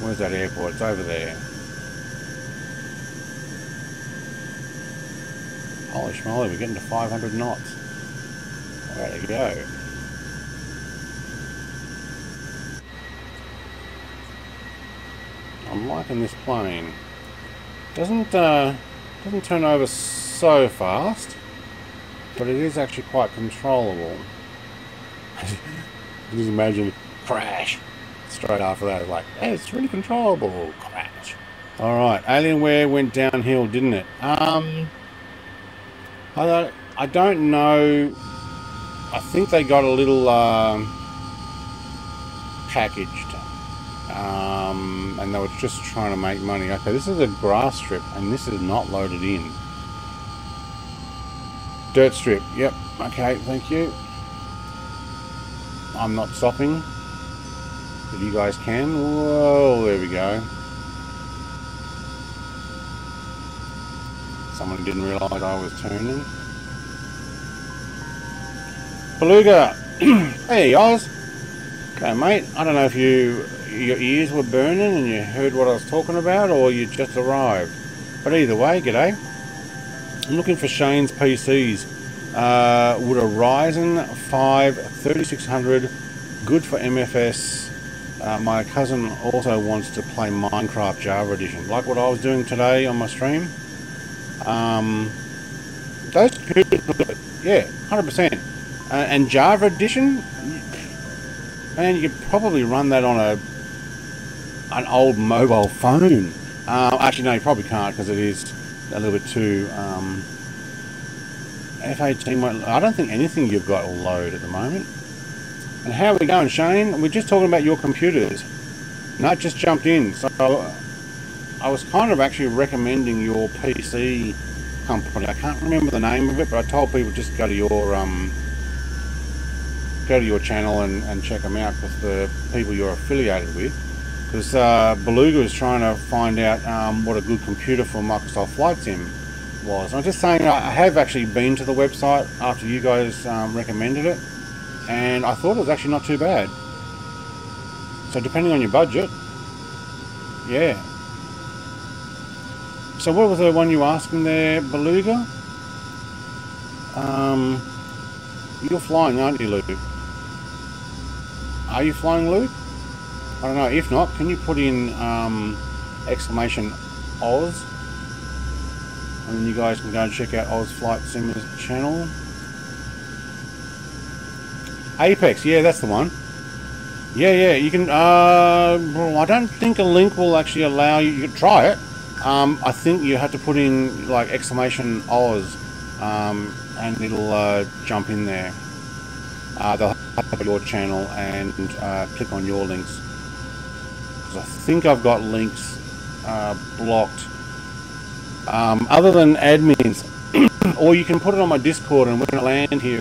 Where's that airport? It's over there. Holy schmoly, we're getting to 500 knots. There you go. I'm liking this plane. Doesn't turn over so fast, but it is actually quite controllable. Just imagine crash straight after that, like, hey, it's really controllable. Crash. All right, Alienware went downhill, didn't it? I don't know. I think they got a little packaged, and they were just trying to make money. Okay, this is a grass strip, and this is not loaded in. Dirt strip, yep, okay, thank you. I'm not stopping, but you guys can. Whoa, there we go. Someone didn't realise I was turning. Beluga! Hey, Oz! Okay, mate, I don't know if your ears were burning and you heard what I was talking about, or you just arrived. But either way, g'day. I'm looking for Shane's PCs. Would a Ryzen 5 3600 good for MFS? My cousin also wants to play Minecraft Java Edition, like what I was doing today on my stream. Those computers, yeah, 100%. And Java Edition, man, you could probably run that on an old mobile phone. Actually, no, you probably can't, because it is a little bit too F18 won't, I don't think anything you've got will load at the moment. And how are we going, Shane? We're just talking about your computers. No, it just jumped in. So I was kind of actually recommending your PC company. I can't remember the name of it, but I told people just go to your channel and check them out with the people you're affiliated with. Because Beluga is trying to find out what a good computer for Microsoft Flight Sim was. And I'm just saying, I have actually been to the website after you guys recommended it, and I thought it was actually not too bad. So depending on your budget, yeah. So what was the one you were asking there, Beluga? You're flying, aren't you, Luke? Are you flying, Luke? I don't know. If not, can you put in exclamation Oz? And then you guys can go and check out Oz Flight Simmers channel. Apex, yeah, that's the one. Yeah, yeah, you can. Well, I don't think a link will actually allow you. You can try it. I think you have to put in like exclamation Oz, and it'll jump in there. They'll have your channel and click on your links. I think I've got links blocked other than admins. Or you can put it on my Discord, and when I land here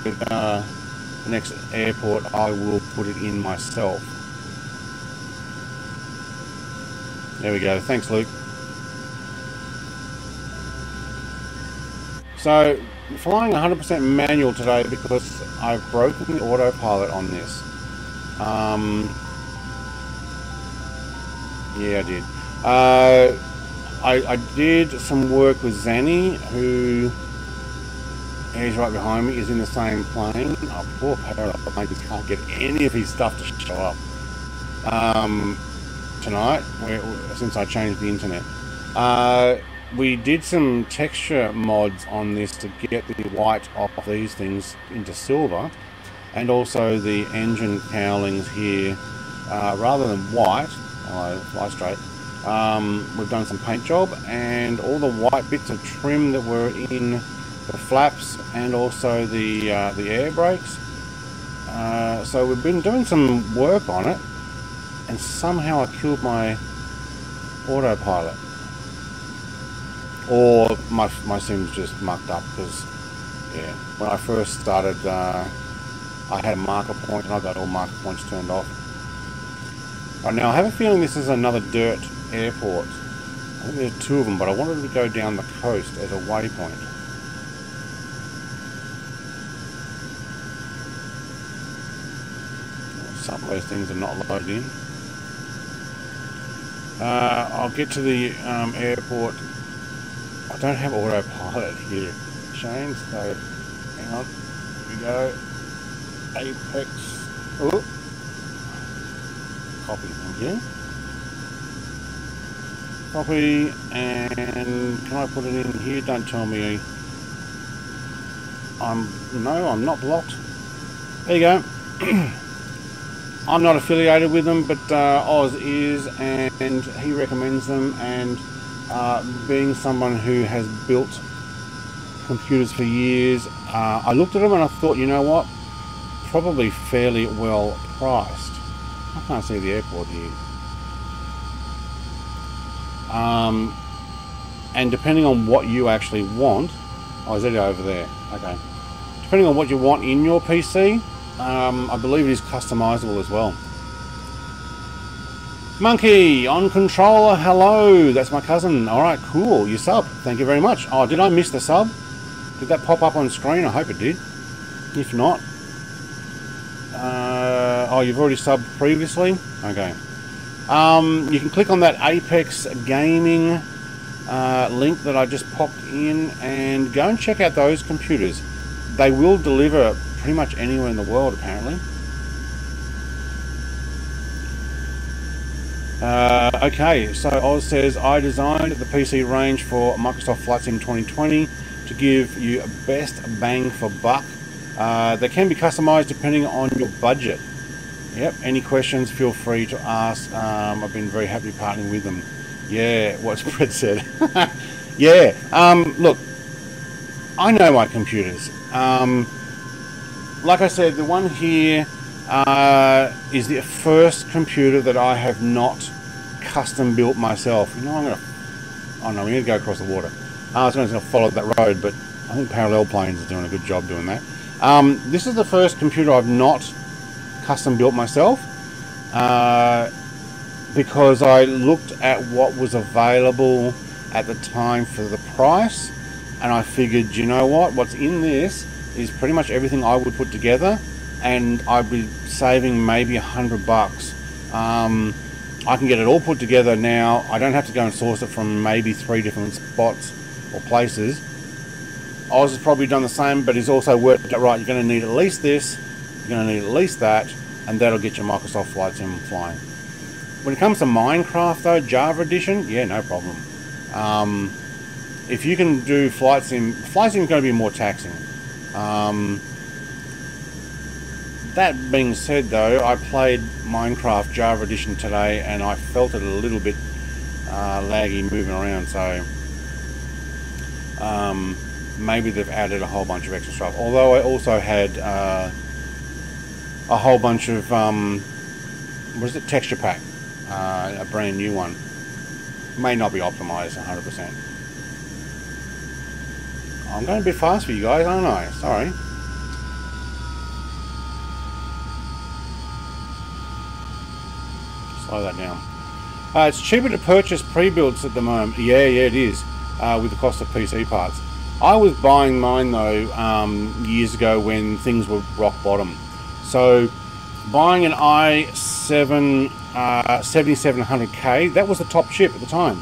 the next airport, I will put it in myself. There we go. Thanks, Luke. So, flying 100% manual today because I've broken the autopilot on this. Yeah, I did. I did some work with Zanny, who he's right behind me, is in the same plane. Oh, poor Parrot, I just can't get any of his stuff to show up tonight, since I changed the internet. We did some texture mods on this to get the white off these things into silver, and also the engine cowlings here, rather than white, lie straight, we've done some paint job, and all the white bits of trim that were in the flaps and also the air brakes. So we've been doing some work on it, and somehow I killed my autopilot, or my sim's just mucked up, because yeah, when I first started, I had a marker point and I got all marker points turned off. Right, now I have a feeling this is another dirt airport. I think there's two of them, but I wanted to go down the coast as a waypoint. Some of those things are not loaded in. I'll get to the airport. I don't have autopilot here, Shane, so hang on, here we go, Apex, oh, copy, thank you, copy, and can I put it in here? Don't tell me I'm not blocked. There you go. I'm not affiliated with them, but Oz is, and he recommends them, and being someone who has built computers for years, I looked at them and I thought, you know what, probably fairly well priced. I can't see the airport here. And depending on what you actually want, oh, is it over there? Okay. Depending on what you want in your PC, I believe it is customizable as well. Monkey on controller, hello, that's my cousin. Alright, cool, you sub, thank you very much. Oh, did I miss the sub? Did that pop up on screen? I hope it did. If not, oh, you've already subbed previously? Okay. You can click on that Apex Gaming link that I just popped in, and go and check out those computers. They will deliver pretty much anywhere in the world, apparently. Okay, so Oz says, I designed the PC range for Microsoft Flight Sim 2020 to give you best bang for buck. They can be customized depending on your budget. Yep, any questions, feel free to ask. I've been very happy partnering with them. Yeah, what Fred said. Yeah, look, I know my computers. Like I said, the one here is the first computer that I have not custom built myself. You know, I'm going to... Oh no, we need to go across the water. I was going to follow that road, but I think Parallel Planes is doing a good job doing that. This is the first computer I've not custom built myself, because I looked at what was available at the time for the price, and I figured, you know what, what's in this is pretty much everything I would put together, and I'd be saving maybe $100. I can get it all put together now. I don't have to go and source it from maybe 3 different spots or places. Oz has probably done the same, but he's also worked out, right, you're going to need at least this, you're going to need at least that, and that'll get your Microsoft Flight Sim flying. When it comes to Minecraft though, Java Edition, yeah, no problem. If you can do Flight Sim is going to be more taxing. That being said though, I played Minecraft Java Edition today and I felt it a little bit laggy moving around, so maybe they've added a whole bunch of extra stuff. Although I also had a whole bunch of what is it, texture pack, a brand new one, may not be optimized 100%. I'm going a bit fast for you guys, aren't I? Sorry. slow that down. It's cheaper to purchase pre-builds at the moment. Yeah, it is, with the cost of PC parts. I was buying mine though years ago when things were rock bottom. So buying an i7 7700K, that was the top chip at the time.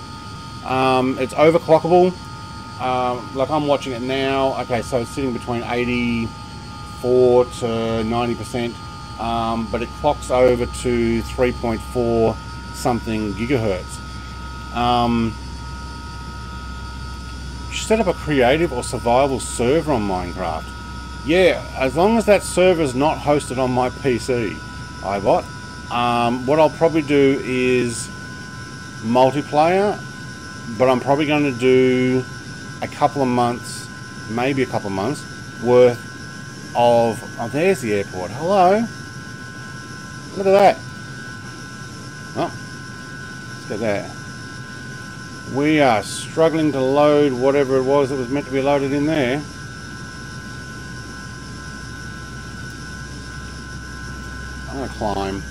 It's overclockable. Like I'm watching it now. Okay, so it's sitting between 84 to 90%, but it clocks over to 3.4 something gigahertz. Set up a creative or survival server on Minecraft. Yeah, as long as that server's not hosted on my PC, iBot. What I'll probably do is multiplayer, but I'm probably going to do a couple of months, maybe a couple of months worth of, oh, there's the airport. Hello. Look at that. Oh, let's get that. We are struggling to load whatever it was that was meant to be loaded in there. I'm going to climb.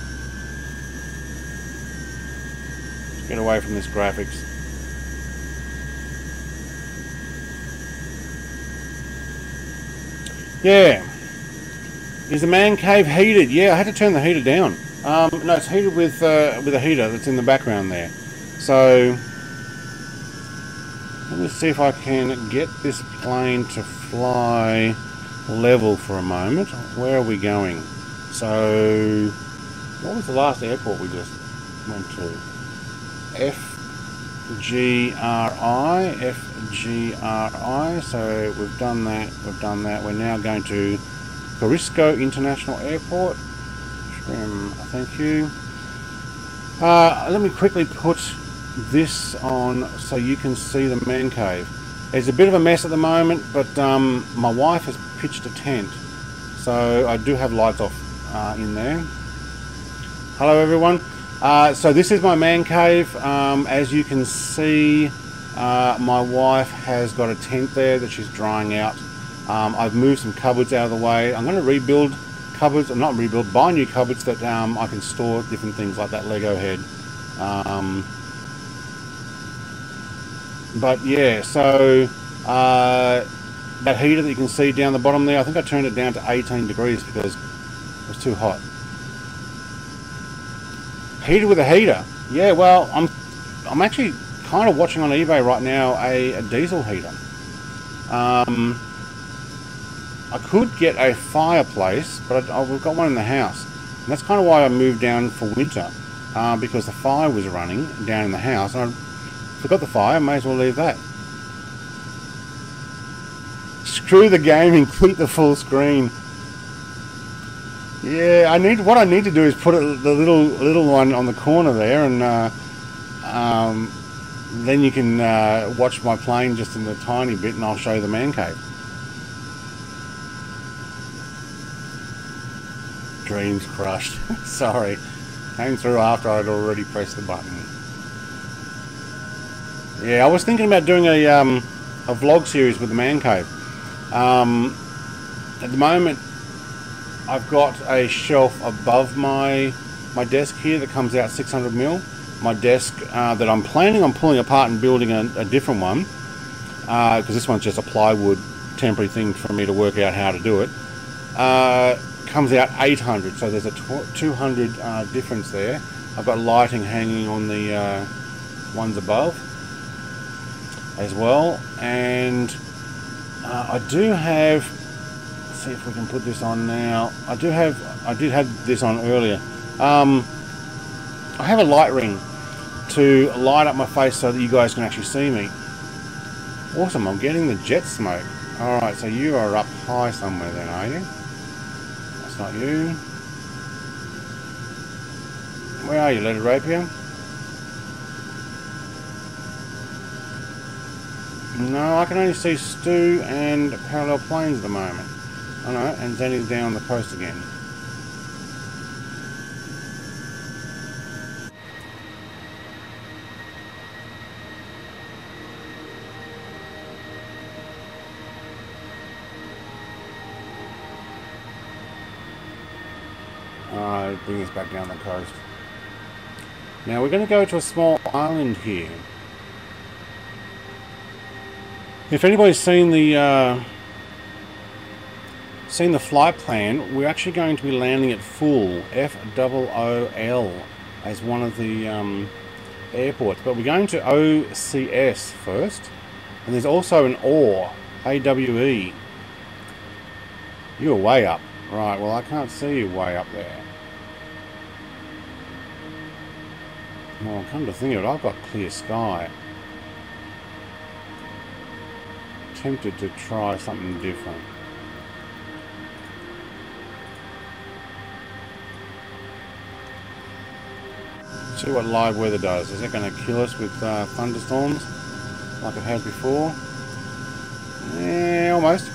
Let's get away from this graphics. Yeah. Is the man cave heated? Yeah, I had to turn the heater down. No, it's heated with a heater that's in the background there. So let's see if I can get this plane to fly level for a moment. Where are we going? So, what was the last airport we just went to? FGRI. So we've done that. We're now going to Corisco International Airport. Trim, thank you. Let me quickly put this on so you can see the man cave. It's a bit of a mess at the moment, but my wife has pitched a tent, so I do have lights off in there. Hello everyone. So this is my man cave. As you can see, my wife has got a tent there that she's drying out. I've moved some cupboards out of the way. I'm going to rebuild cupboards, or not rebuild, buy new cupboards that I can store different things like that Lego head. But yeah, so that heater that you can see down the bottom there, I think I turned it down to 18 degrees because it was too hot. Heated with a heater. Yeah, well, I'm actually kind of watching on eBay right now a diesel heater. I could get a fireplace, but I've got one in the house. And that's kind of why I moved down for winter, because the fire was running down in the house. And forgot the fire, may as well leave that. Screw the gaming, keep the full screen. Yeah, I need, what I need to do is put it, the little one on the corner there, and then you can watch my plane just in a tiny bit, and I'll show you the man cave. Dreams crushed. Sorry, came through after I'd already pressed the button. Yeah, I was thinking about doing a vlog series with the man cave. At the moment, I've got a shelf above my desk here that comes out 600 mil. My desk that I'm planning on pulling apart and building a different one, because this one's just a plywood temporary thing for me to work out how to do it. Comes out 800, so there's a 200 difference there. I've got lighting hanging on the ones above as well, and I do have, let's see if we can put this on now. I did have this on earlier. I have a light ring to light up my face so that you guys can actually see me. Awesome, I'm getting the jet smoke. Alright, so you are up high somewhere then, are you? That's not you. Where are you, Leaded Rapier? No, I can only see Stu and Parallel Planes at the moment. Oh no, and Zenny's down the coast again. Bring us back down the coast. Now we're going to go to a small island here. If anybody's seen the flight plan, we're actually going to be landing at Fool, F-00L, as one of the airports. But we're going to OCS first, and there's also an OR, AWE. You're way up. Right, well I can't see you way up there. Well, come to think of it, I've got clear sky. Tempted to try something different. See what live weather does. Is it going to kill us with thunderstorms like it has before? Yeah, almost.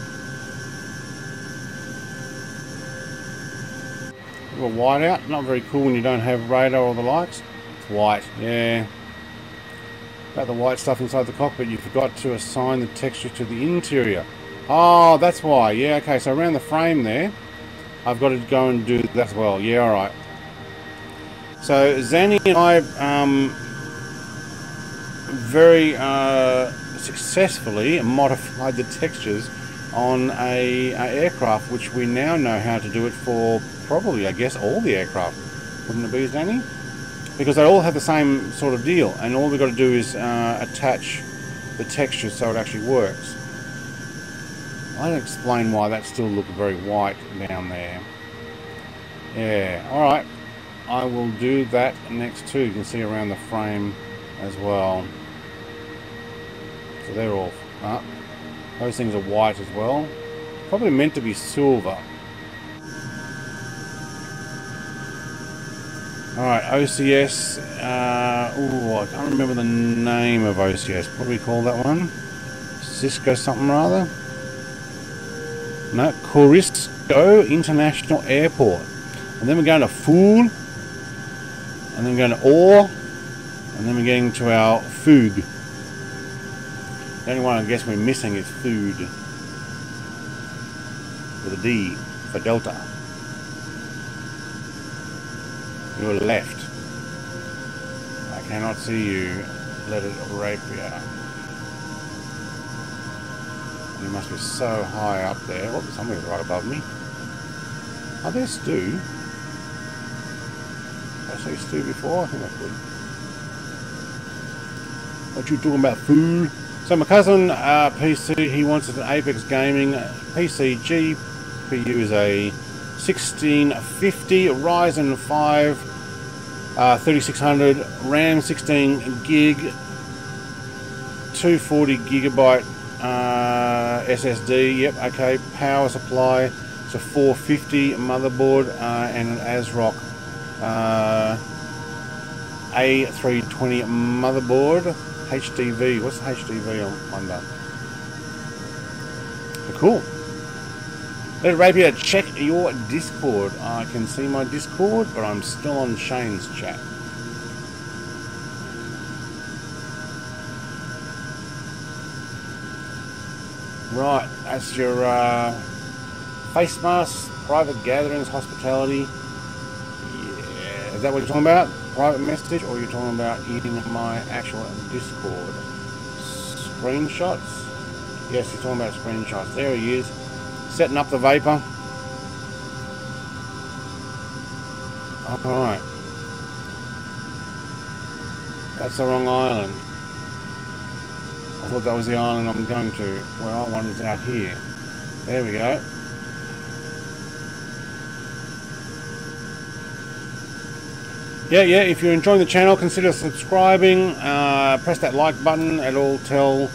A little white out. Not very cool when you don't have radar or the likes. It's white. Yeah. About the white stuff inside the cockpit, you forgot to assign the texture to the interior. Oh, that's why. Yeah, okay. So around the frame there, I've got to go and do that as well. Yeah, all right. So Zanny and I very successfully modified the textures on a aircraft, which we now know how to do it for probably, I guess, all the aircraft. Wouldn't it be, Zanny? Because they all have the same sort of deal, and all we've got to do is attach the texture so it actually works. I'll explain why that still looks very white down there. Yeah, all right. I will do that next too. You can see around the frame as well. So they're all up. Those things are white as well. Probably meant to be silver. Alright, OCS. Ooh, I can't remember the name of OCS. What do we call that one? Cisco something rather? No, Corisco International Airport. And then we're going to Fool. And then we're going to Or, and then we're getting to our Food. The only one I guess we're missing is Food, with a D for Delta. You're left. I cannot see you. Let it rapier. You must be so high up there. Oh, somebody's right above me. Are there stew? I say stew before, I think I could. What you talking about, food? So my cousin PC, he wants an Apex Gaming PC GPU is a 1650 Ryzen 5 3600 RAM 16 gig 240 gigabyte SSD. Yep, okay. Power supply it's a 450 motherboard and an ASRock A320 motherboard, HDV. What's the HDV? I wonder. Cool. Let it rapier. Check your Discord. I can see my Discord, but I'm still on Shane's chat. Right, that's your face masks, private gatherings, hospitality. Is that what you're talking about? Private message, or you're talking about in my actual Discord? Screenshots? Yes, you're talking about screenshots. There he is, setting up the vapor. Alright. That's the wrong island. I thought that was the island I'm going to. Well, I wanted out here. There we go. Yeah, if you're enjoying the channel, consider subscribing, press that like button. It'll tell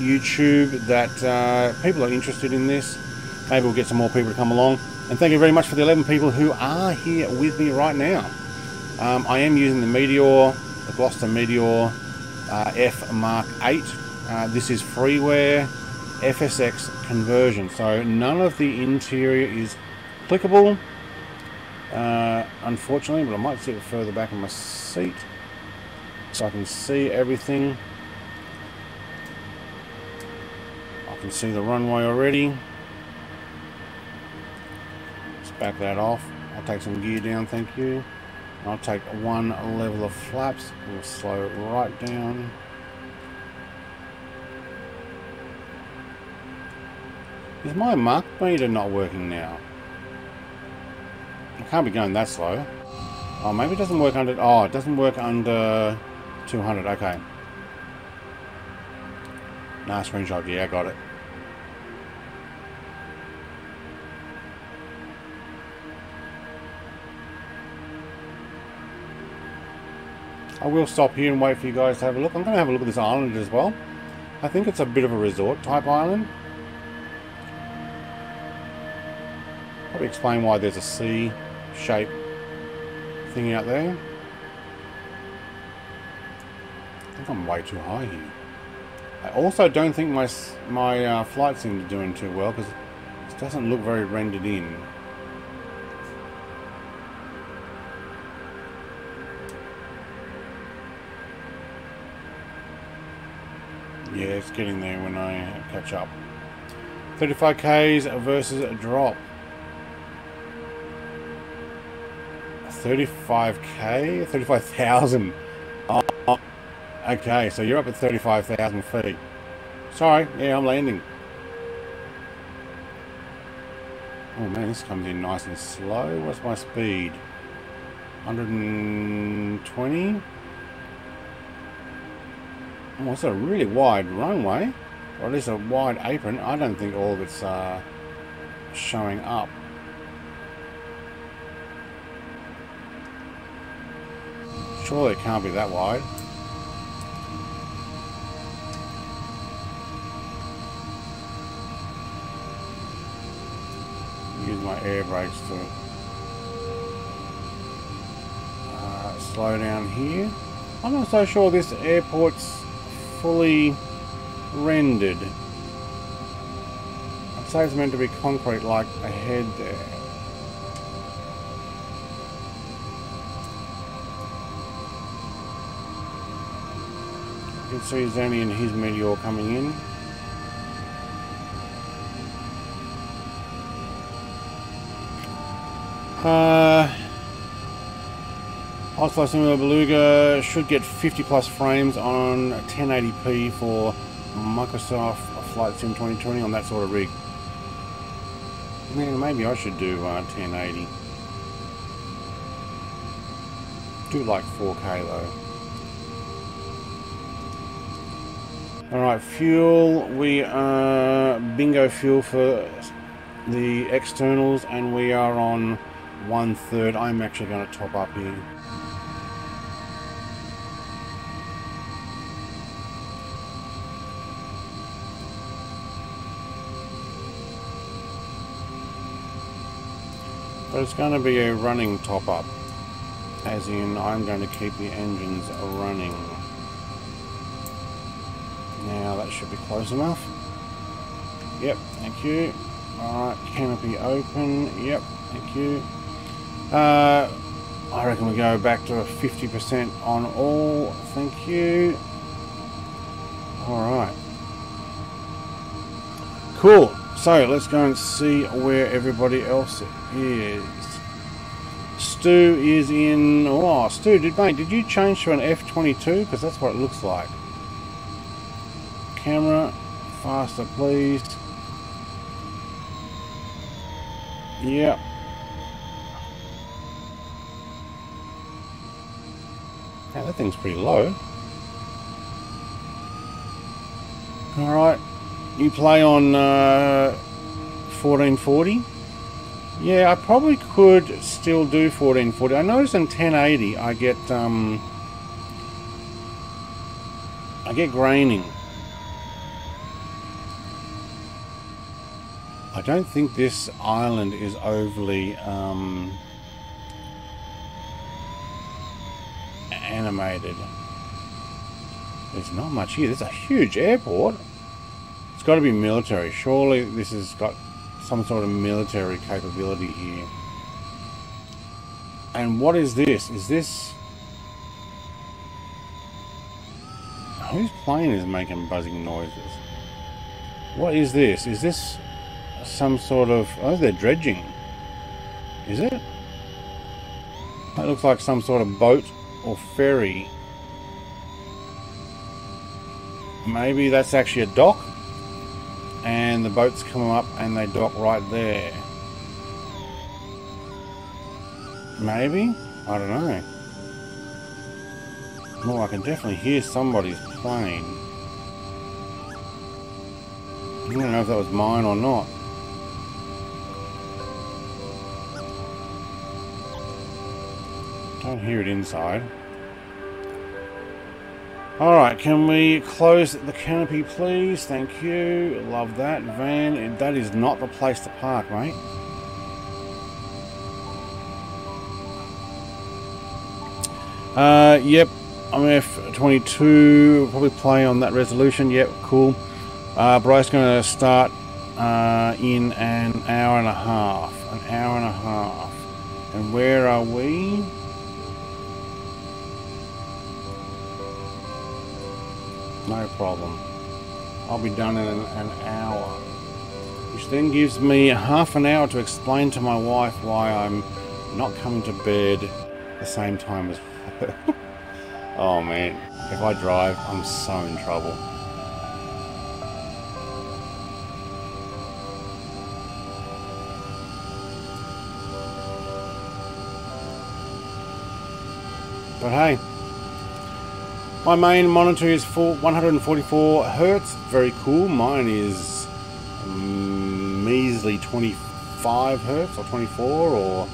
YouTube that people are interested in this. Maybe we'll get some more people to come along. And thank you very much for the 11 people who are here with me right now. I am using the Meteor, the Gloster Meteor F Mark 8. This is freeware FSX conversion, so none of the interior is clickable. Unfortunately, but I might sit further back in my seat so I can see everything. I can see the runway already. Let's back that off. I'll take some gear down, thank you. I'll take one level of flaps. We'll slow right down. Is my mark meter not working now? I can't be going that slow. Oh, maybe it doesn't work under... Oh, it doesn't work under 200. Okay. Nice range idea. Yeah, I got it. I will stop here and wait for you guys to have a look. I'm going to have a look at this island as well. I think it's a bit of a resort type island. Probably explain why there's a C-shaped thing out there. I think I'm way too high here. I also don't think my flight sim is doing too well because it doesn't look very rendered in. Yeah, it's getting there when I catch up. 35Ks versus a drop. 35K? 35,000. Oh, okay, so you're up at 35,000 feet. Sorry, yeah, I'm landing. Oh man, this comes in nice and slow. What's my speed? 120? Oh, it's a really wide runway, or at least a wide apron. I don't think all of it's showing up. Surely it can't be that wide. Use my air brakes to slow down here. I'm not so sure this airport's fully rendered. I'd say it's meant to be concrete like ahead there. You can see Zanny and his Meteor coming in. Oz Flight Simulator Beluga should get 50 plus frames on 1080p for Microsoft Flight Sim 2020 on that sort of rig. Man, maybe I should do 1080. Do like 4K though. Alright, fuel. We are bingo fuel for the externals and we are on 1/3. I'm actually going to top up here. But it's going to be a running top-up, as in I'm going to keep the engines running. Now that should be close enough. Yep, thank you. Alright, canopy open. Yep, thank you. I reckon we go back to 50% on all. Thank you. Alright. Cool. So let's go and see where everybody else is. Stu is in. Oh, Stu, mate, did you change to an F-22? Because that's what it looks like. Camera, faster, please. Yep. Now that thing's pretty low. All right. You play on 1440? Yeah, I probably could still do 1440. I notice in 1080 I get graining. I don't think this island is overly animated. There's not much here. There's a huge airport. It's got to be military. Surely this has got some sort of military capability here. And what is this? Is this... Whose plane is making buzzing noises? What is this? Is this some sort of... Oh, they're dredging. Is it? That looks like some sort of boat or ferry. Maybe that's actually a dock, and the boats come up and they dock right there. Maybe? I don't know. Oh, I can definitely hear somebody's plane. I don't know if that was mine or not. Don't hear it inside. Alright, can we close the canopy please? Thank you. Love that van. That is not the place to park, mate. Yep, I'm F22, we'll probably play on that resolution, yep, cool. Bryce's going to start in an hour and a half. And where are we? No problem. I'll be done in an hour. Which then gives me half an hour to explain to my wife why I'm not coming to bed the same time as her. Oh man, if I drive, I'm so in trouble. But hey, my main monitor is 144 Hz, very cool. Mine is measly 25 Hz or 24, or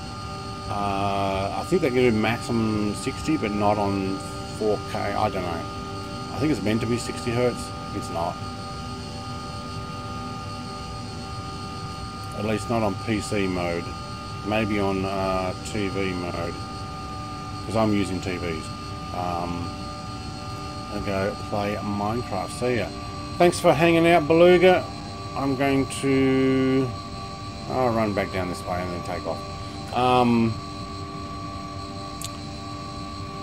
I think they can do maximum 60, but not on 4K, I don't know. I think it's meant to be 60 Hz, it's not. At least not on PC mode, maybe on TV mode, because I'm using TVs. And go play Minecraft. See ya. Thanks for hanging out, Beluga. I'm going to... I'll run back down this way and then take off.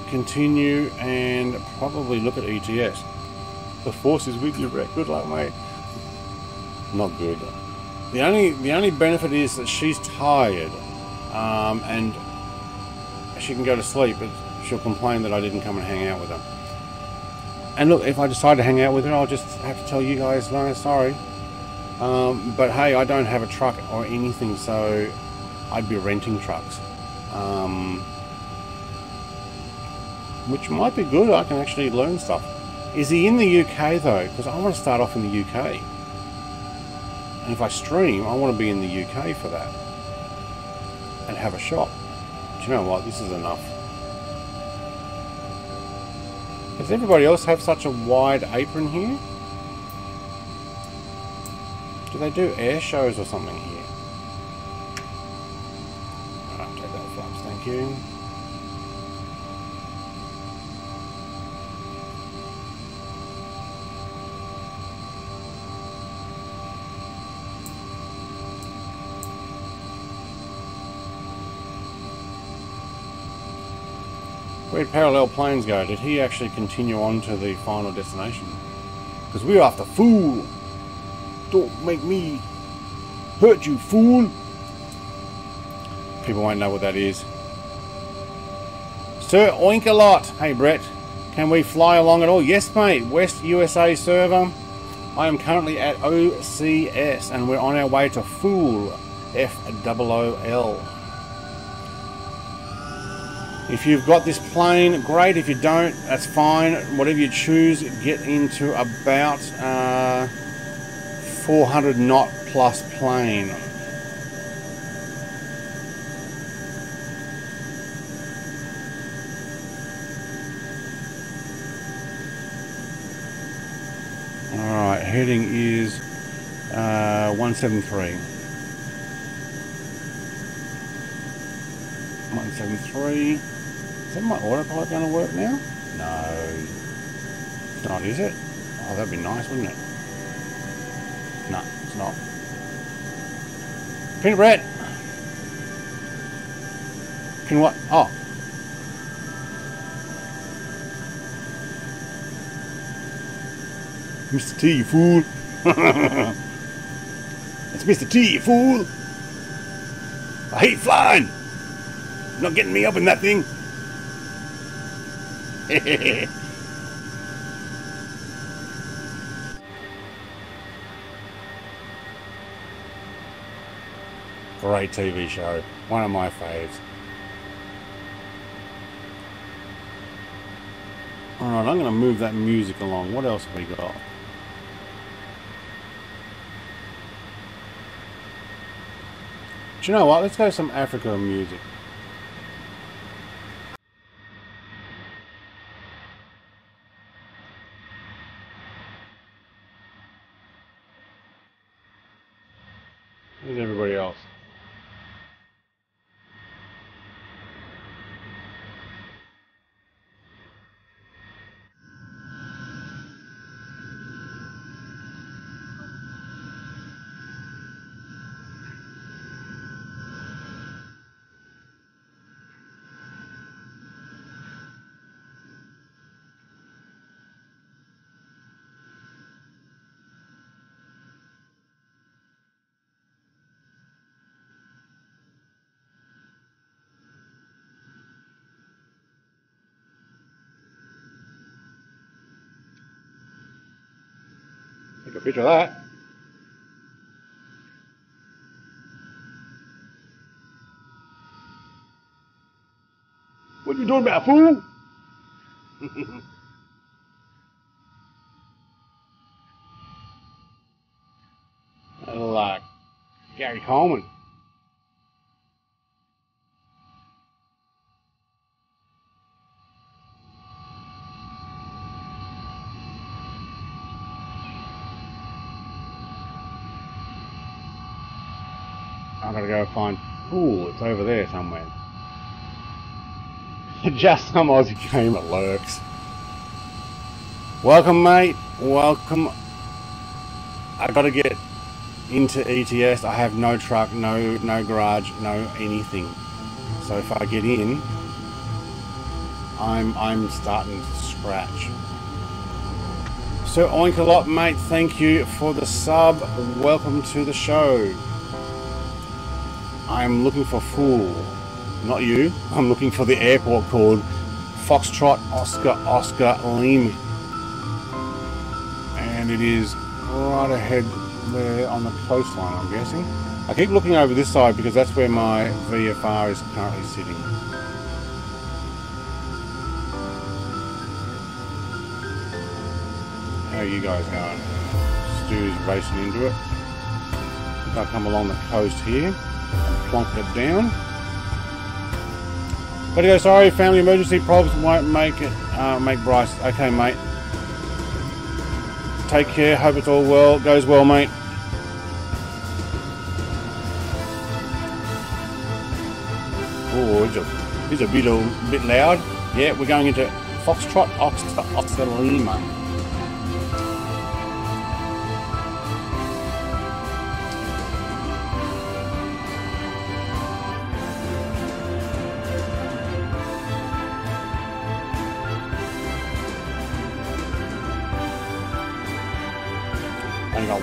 Continue and probably look at ETS. The force is with you, Rick. Good luck, mate. Not good. The only benefit is that she's tired, and she can go to sleep, but she'll complain that I didn't come and hang out with her. And look, if I decide to hang out with her, I'll just have to tell you guys, no, sorry. But hey, I don't have a truck or anything, so I'd be renting trucks. Which might be good, I can actually learn stuff. Is he in the UK though? Because I want to start off in the UK. And if I stream, I want to be in the UK for that. And have a shop. Do you know what, this is enough. Does everybody else have such a wide apron here? Do they do air shows or something here? Alright, take that flaps, thank you. Where'd Parallel Planes go? Did he actually continue on to the final destination? Because we're after fool! Don't make me hurt you, fool! People won't know what that is. Sir Oink-a-lot! Hey Brett, can we fly along at all? Yes mate, West USA server. I am currently at OCS and we're on our way to Fool, F-O-O-L. If you've got this plane, great. If you don't, that's fine. Whatever you choose, get into about 400 knot plus plane. Alright, heading is 173. Is that my autopilot going to work now? No. It's not, is it? Oh, that'd be nice, wouldn't it? No, it's not. Peanut bread! Can what? Oh. Mr. T, you fool! It's Mr. T, you fool! I hate flying! Not getting me up in that thing. Great TV show. One of my faves. Alright, I'm going to move that music along. What else have we got? Do you know what? Let's go some Africa music. Where's everybody else? Picture of that. What you doing about, fool? Like Gary Coleman. I've got to go find... Ooh, it's over there somewhere. Just some Aussie gamer lurks. Welcome, mate. Welcome. I got to get into ETS. I have no truck, no garage, no anything. So if I get in, I'm starting to scratch. So oink a lot, mate. Thank you for the sub. Welcome to the show. I'm looking for fool, not you. I'm looking for the airport called Foxtrot Oscar Oscar Lima, and it is right ahead there on the coastline, I'm guessing. I keep looking over this side because that's where my VFR is currently sitting. How are you guys going? Stu's racing into it. I'll come along the coast here. Plonk it down. Gotta go. Sorry, family emergency. Probs won't make it. Make Bryce. Okay, mate. Take care. Hope it's all well. Goes well, mate. Oh, it's a bit loud. Yeah, we're going into Foxtrot Oscar Lima.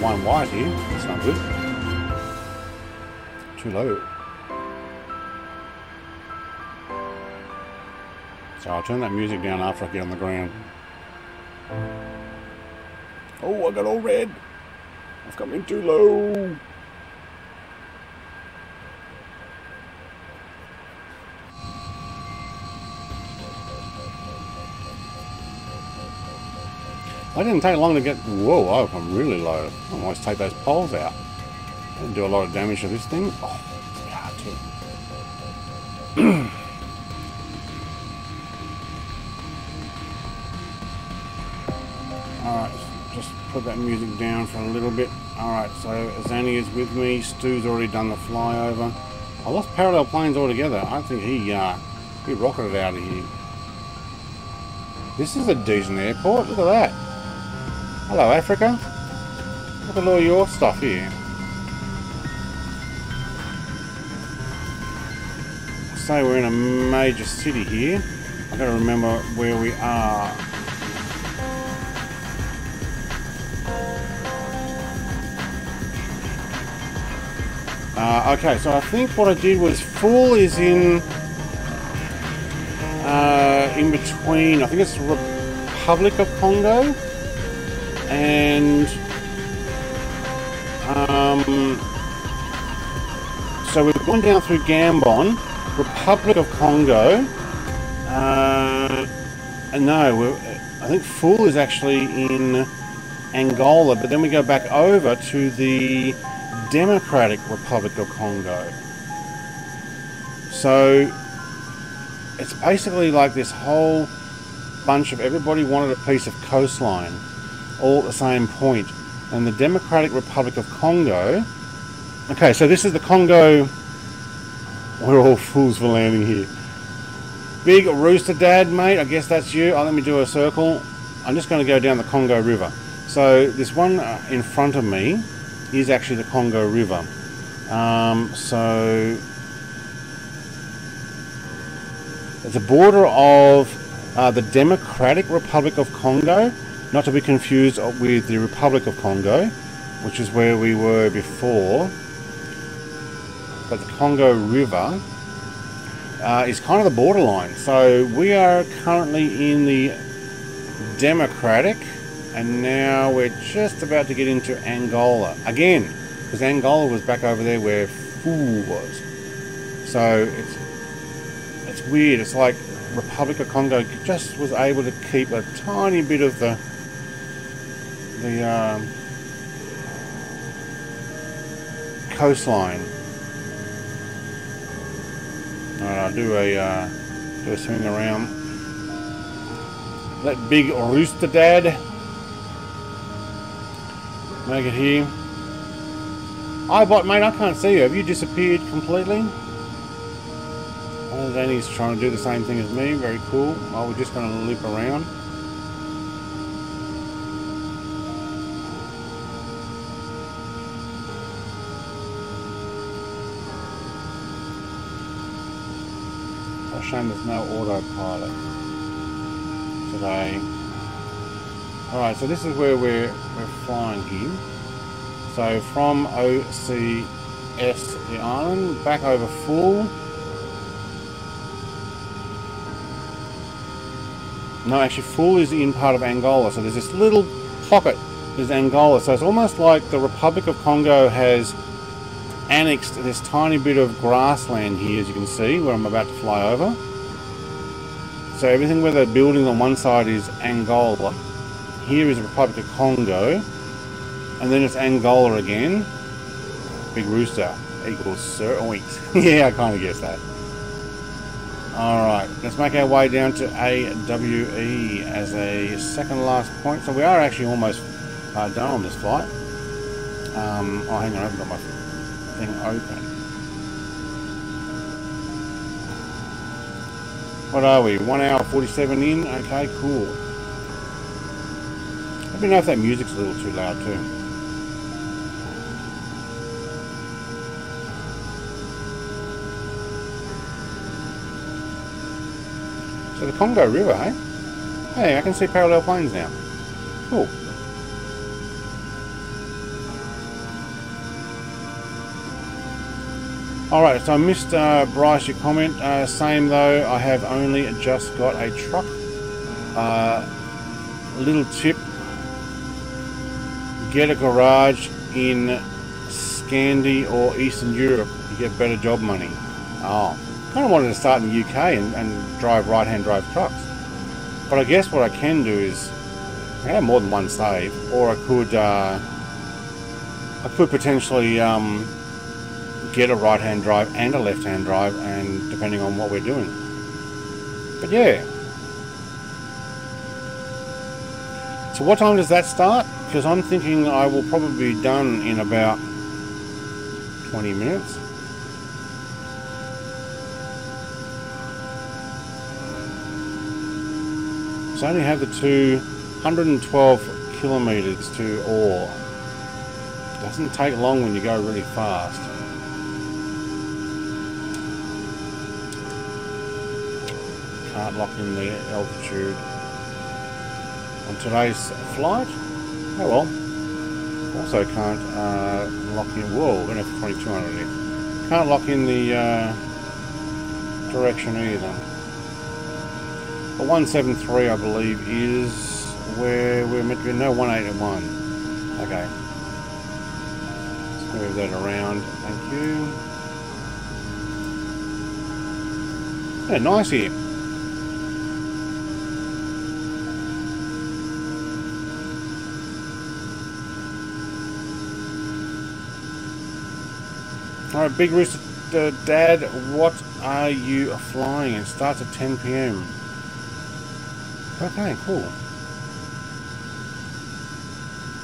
One wide here, that's not good. Too low. So I'll turn that music down after I get on the ground. Oh, I got all red. I've got me too low. I didn't take long to get... Whoa, I'm really low. I always take those poles out. Didn't do a lot of damage to this thing. Oh, it's hard to... Alright, just put that music down for a little bit. Alright, so Zanny is with me. Stu's already done the flyover. I lost parallel planes altogether. I think he rocketed out of here. This is a decent airport. Look at that. Hello, Africa. Look at all your stuff here. So we're in a major city here. I've got to remember where we are. Okay, so I think what I did was Fool is in in between, I think it's Republic of Congo and so we've gone down through Gabon, Republic of Congo, and no, I think Ful is actually in Angola, but then we go back over to the Democratic Republic of Congo. So it's basically like this whole bunch of everybody wanted a piece of coastline all at the same point. And the Democratic Republic of Congo, okay, so this is the Congo. We're all fools for landing here. Big Rooster Dad, mate, I guess that's you. Oh, let me do a circle. I'm just going to go down the Congo River. So this one in front of me is actually the Congo River. So it's a border of the Democratic Republic of Congo, not to be confused with the Republic of Congo, which is where we were before. But the Congo River is kind of the borderline. So we are currently in the Democratic, and now we're just about to get into Angola again, because Angola was back over there where Ful was. So it's weird. It's like Republic of Congo just was able to keep a tiny bit of the coastline. Alright, I'll do a swing around. That big Rooster Dad make it here. iBot, mate, I can't see you. Have you disappeared completely? Oh, Danny's trying to do the same thing as me. Very cool. Well, we're just going to loop around. Shame there's no autopilot today. Alright, so this is where we're flying here. So from OCS, the island, back over Ful. No, actually Ful is in part of Angola, so there's this little pocket is Angola. So it's almost like the Republic of Congo has annexed this tiny bit of grassland here, as you can see, where I'm about to fly over. So everything where the buildings on one side is Angola. Here is the Republic of Congo. And then it's Angola again. Big Rooster equals Sir Oinks. Yeah, I kind of guessed that. Alright, let's make our way down to AWE as a second last point. So we are actually almost done on this flight. Oh, hang on, I haven't got my open. What are we? 1 hour 47 in? Okay, cool. Let me know if that music's a little too loud too. So the Congo River, eh? Hey, I can see parallel planes now. Cool. Alright, so I missed, Bryce, your comment. Same though, I have only just got a truck. Little tip, get a garage in Scandi or Eastern Europe, you get better job money. Oh, kind of wanted to start in the UK and drive right-hand drive trucks. But I guess what I can do is, I have more than one save, or I could potentially, get a right-hand drive and a left-hand drive, and depending on what we're doing. But yeah. So what time does that start? Because I'm thinking I will probably be done in about 20 minutes. So I only have the 212 kilometers to Or. Doesn't take long when you go really fast. Can't lock in the altitude on today's flight. Oh well. Also can't lock in. Whoa, we're going to have 2200 here. Can't lock in the direction either. The 173, I believe, is where we're meant to be. No, 181. Okay. Let's move that around. Thank you. Yeah, nice here. Alright, Big Rooster Dad, what are you flying? It starts at 10 PM. Okay, cool.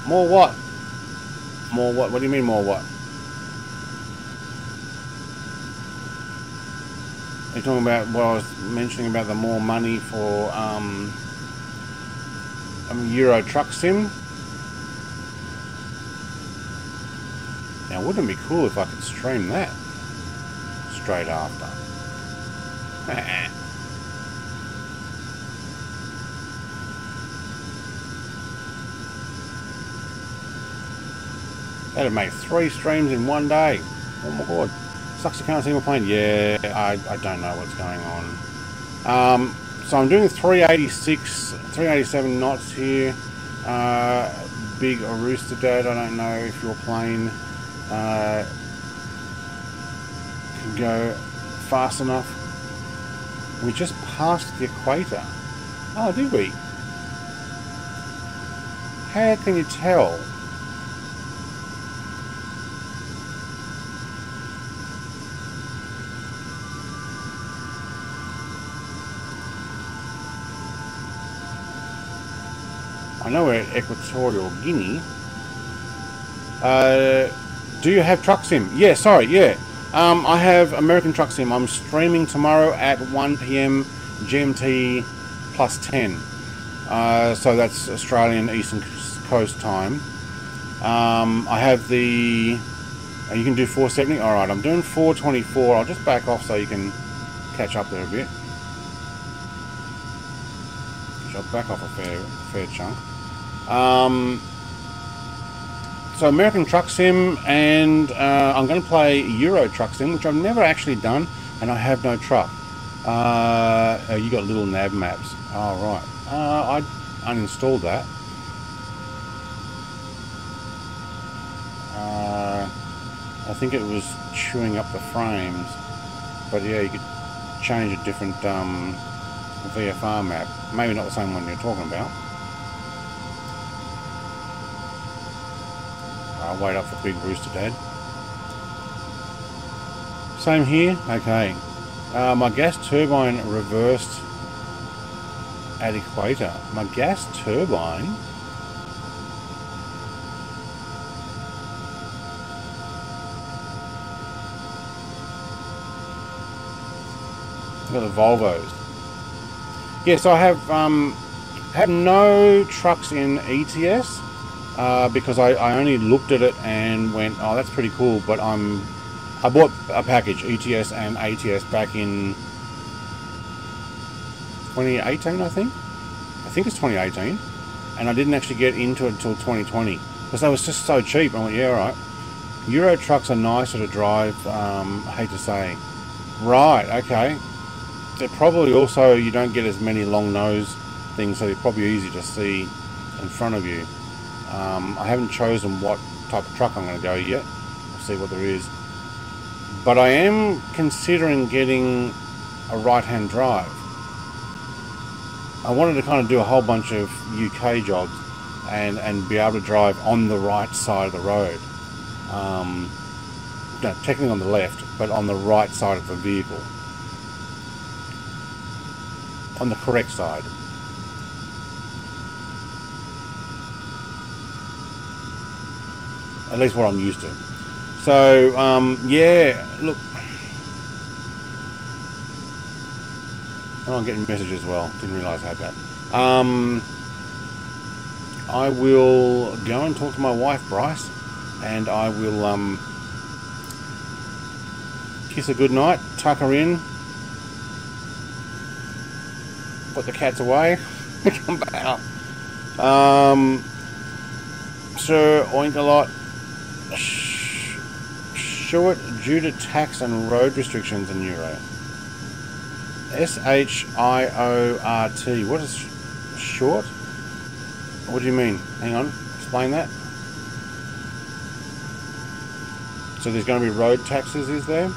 More what? More what? What do you mean more what? Are you talking about what I was mentioning about the more money for Euro Truck Sim? Now wouldn't it be cool if I could stream that straight after? That'd make 3 streams in one day. Oh my god. Sucks you can't see my plane. Yeah, I don't know what's going on. So I'm doing 386, 387 knots here. Big Rooster Dad, I don't know if your plane can go fast enough. We just passed the equator. Oh, did we? How can you tell? I know we're at Equatorial Guinea. Do you have Truck Sim? Yeah, sorry, yeah. I have American Truck Sim. I'm streaming tomorrow at 1 PM GMT plus 10. So that's Australian Eastern Coast time. I have the... you can do 470? Alright, I'm doing 424. I'll just back off so you can catch up there a bit. I'll back off a fair chunk. So American Truck Sim, and I'm going to play Euro Truck Sim, which I've never actually done, and I have no truck. Oh, you got little nav maps. Oh, right. I uninstalled that. I think it was chewing up the frames, but yeah, you could change a different VFR map. Maybe not the same one you're talking about. I'll wait up for Big Rooster Dad. Same here? Okay. My gas turbine reversed at equator. My gas turbine? Look at the Volvos. Yes, I have no trucks in ETS because I only looked at it and went, oh, that's pretty cool. But I bought a package, ETS and ATS, back in 2018, I think. I think it's 2018, and I didn't actually get into it until 2020 because they was just so cheap. I went, yeah, all right. Euro trucks are nicer to drive. I hate to say, right? Okay. They're probably also, you don't get as many long nose things, so they're probably easy to see in front of you. I haven't chosen what type of truck I'm going to go yet. We'll see what there is. But I am considering getting a right-hand drive. I wanted to kind of do a whole bunch of UK jobs and be able to drive on the right side of the road. No, technically on the left, but on the right side of the vehicle. On the correct side. At least what I'm used to. So, yeah, look. Oh, I'm getting messages as well. Didn't realise I had that. I will go and talk to my wife, Bryce, and I will kiss her goodnight, tuck her in, put the cats away, come back up. Sir Oinkalot, Schuett, due to tax and road restrictions in Euro. S-H-I-O-R-T. What is short? What do you mean? Hang on, explain that. So there's going to be road taxes, is there?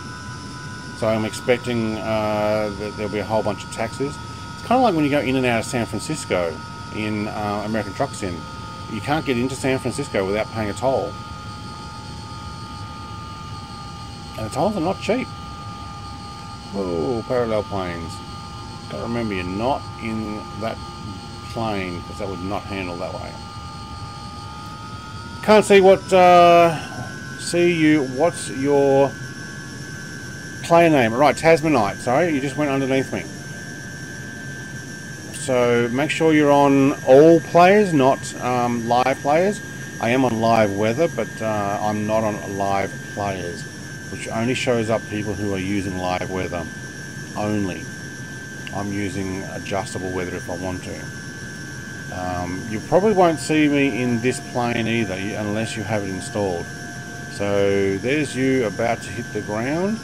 So I'm expecting that there'll be a whole bunch of taxes. It's kind of like when you go in and out of San Francisco in American Truck Sim. You can't get into San Francisco without paying a toll. And the tolls are not cheap. Whoa, parallel planes. Gotta remember you're not in that plane because that would not handle that way. Can't see what, what's your player name? Right, Tasmanite, sorry, you just went underneath me. So make sure you're on all players, not live players. I am on live weather, but I'm not on live players, which only shows up people who are using live weather only. I'm using adjustable weather if I want to. You probably won't see me in this plane either unless you have it installed. So there's you about to hit the ground,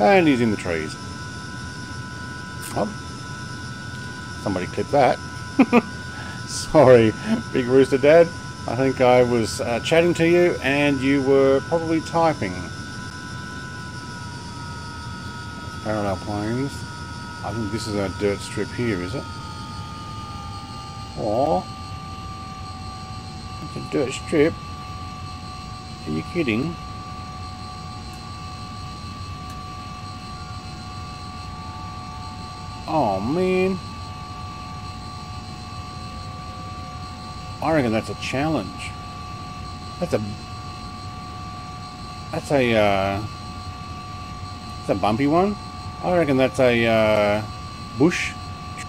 and he's in the trees. Oh, somebody clip that. Sorry, Big Rooster Dad. I think I was chatting to you and you were probably typing. Parallel planes. I think this is our dirt strip here, is it? Or it's a dirt strip. Are you kidding? Oh man. I reckon that's a challenge. That's a bumpy one. I reckon that's a bush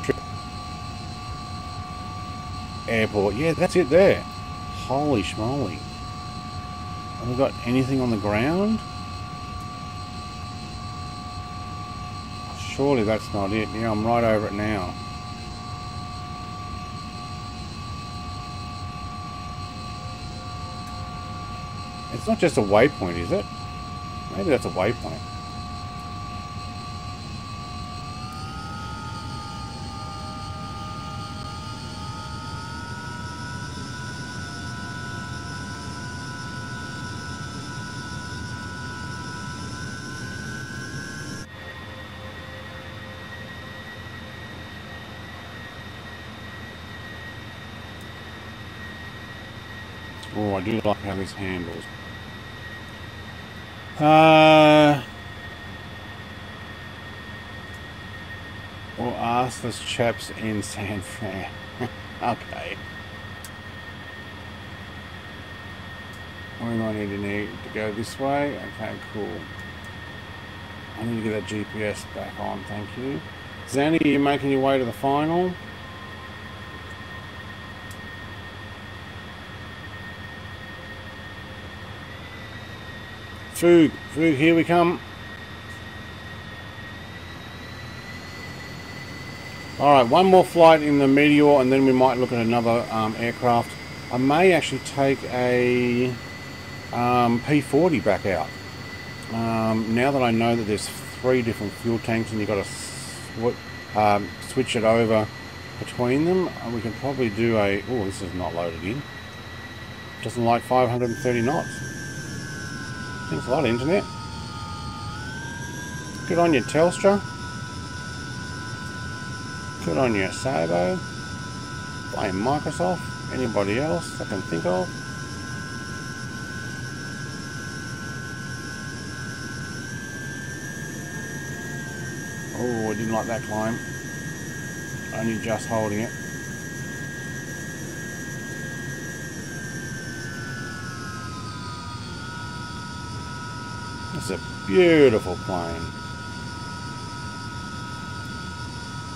trip. Airport. Yeah, that's it there. Holy schmoly. Have we got anything on the ground? Surely that's not it. Yeah, I'm right over it now. It's not just a waypoint, is it? Maybe that's a waypoint. Oh, I do like how this handles. Or ask this chaps in San Fran. Okay. Where do I need to go this way? Okay, cool. I need to get that GPS back on, thank you. Zanny, you're making your way to the final. Food, food, here we come. Alright, one more flight in the Meteor and then we might look at another aircraft. I may actually take a P-40 back out. Now that I know that there's 3 different fuel tanks and you've got to switch it over between them, we can probably do a... Oh, this is not loaded in. Doesn't like 530 knots. Thanks a lot, internet. Good on you, Telstra. Good on you, Sabo. Blame Microsoft. Anybody else I can think of? Oh, I didn't like that climb. Only just holding it. It's a beautiful plane.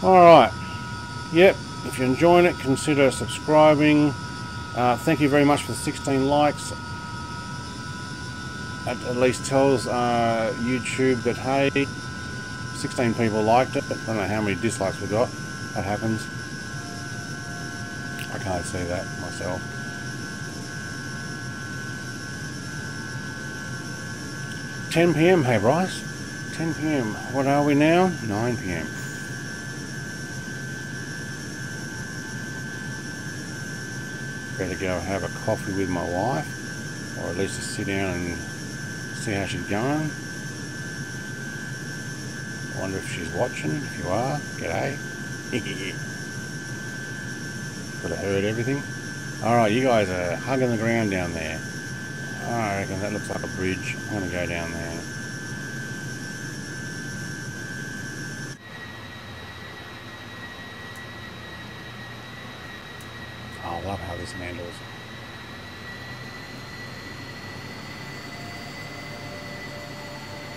Alright. Yep. If you're enjoying it, consider subscribing. Thank you very much for the 16 likes. At least tells YouTube that, hey, 16 people liked it. I don't know how many dislikes we got. That happens. I can't see that myself. $10 p.m. Hey Bryce, $10 p.m. What are we now? $9 p.m. Better go have a coffee with my wife, or at least just sit down and see how she's going. I wonder if she's watching. If you are, g'day. Could have heard everything. Alright, you guys are hugging the ground down there. I reckon that looks like a bridge. I'm gonna go down there. I love how this handles.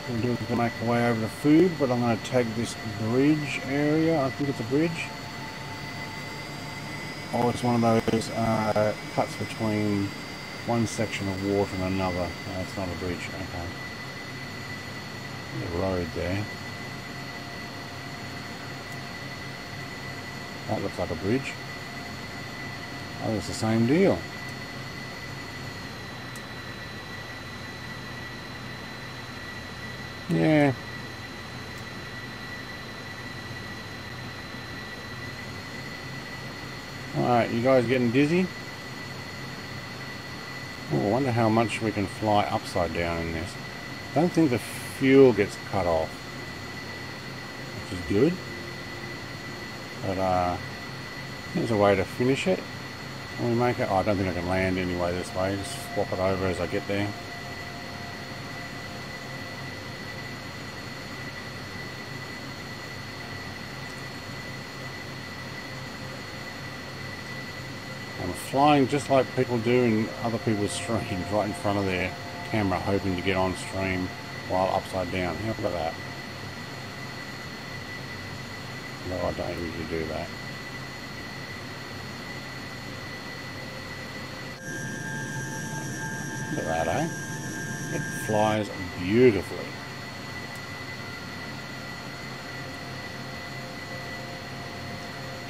I'm going to make my way over the food, but I'm going to take this bridge area. I think it's a bridge. Oh, it's one of those cuts between one section of water and another. No, it's not a bridge. Okay. The road there. That looks like a bridge. Oh, it's the same deal. Yeah. Alright, you guys getting dizzy? Oh, I wonder how much we can fly upside down in this. I don't think the fuel gets cut off, which is good. But there's a way to finish it. Can we make it? Oh, I don't think I can land anyway this way. Just swap it over as I get there. Flying just like people do in other people's streams, right in front of their camera, hoping to get on stream while upside down. How about that? No, I don't usually do that. Look at that, eh? It flies beautifully.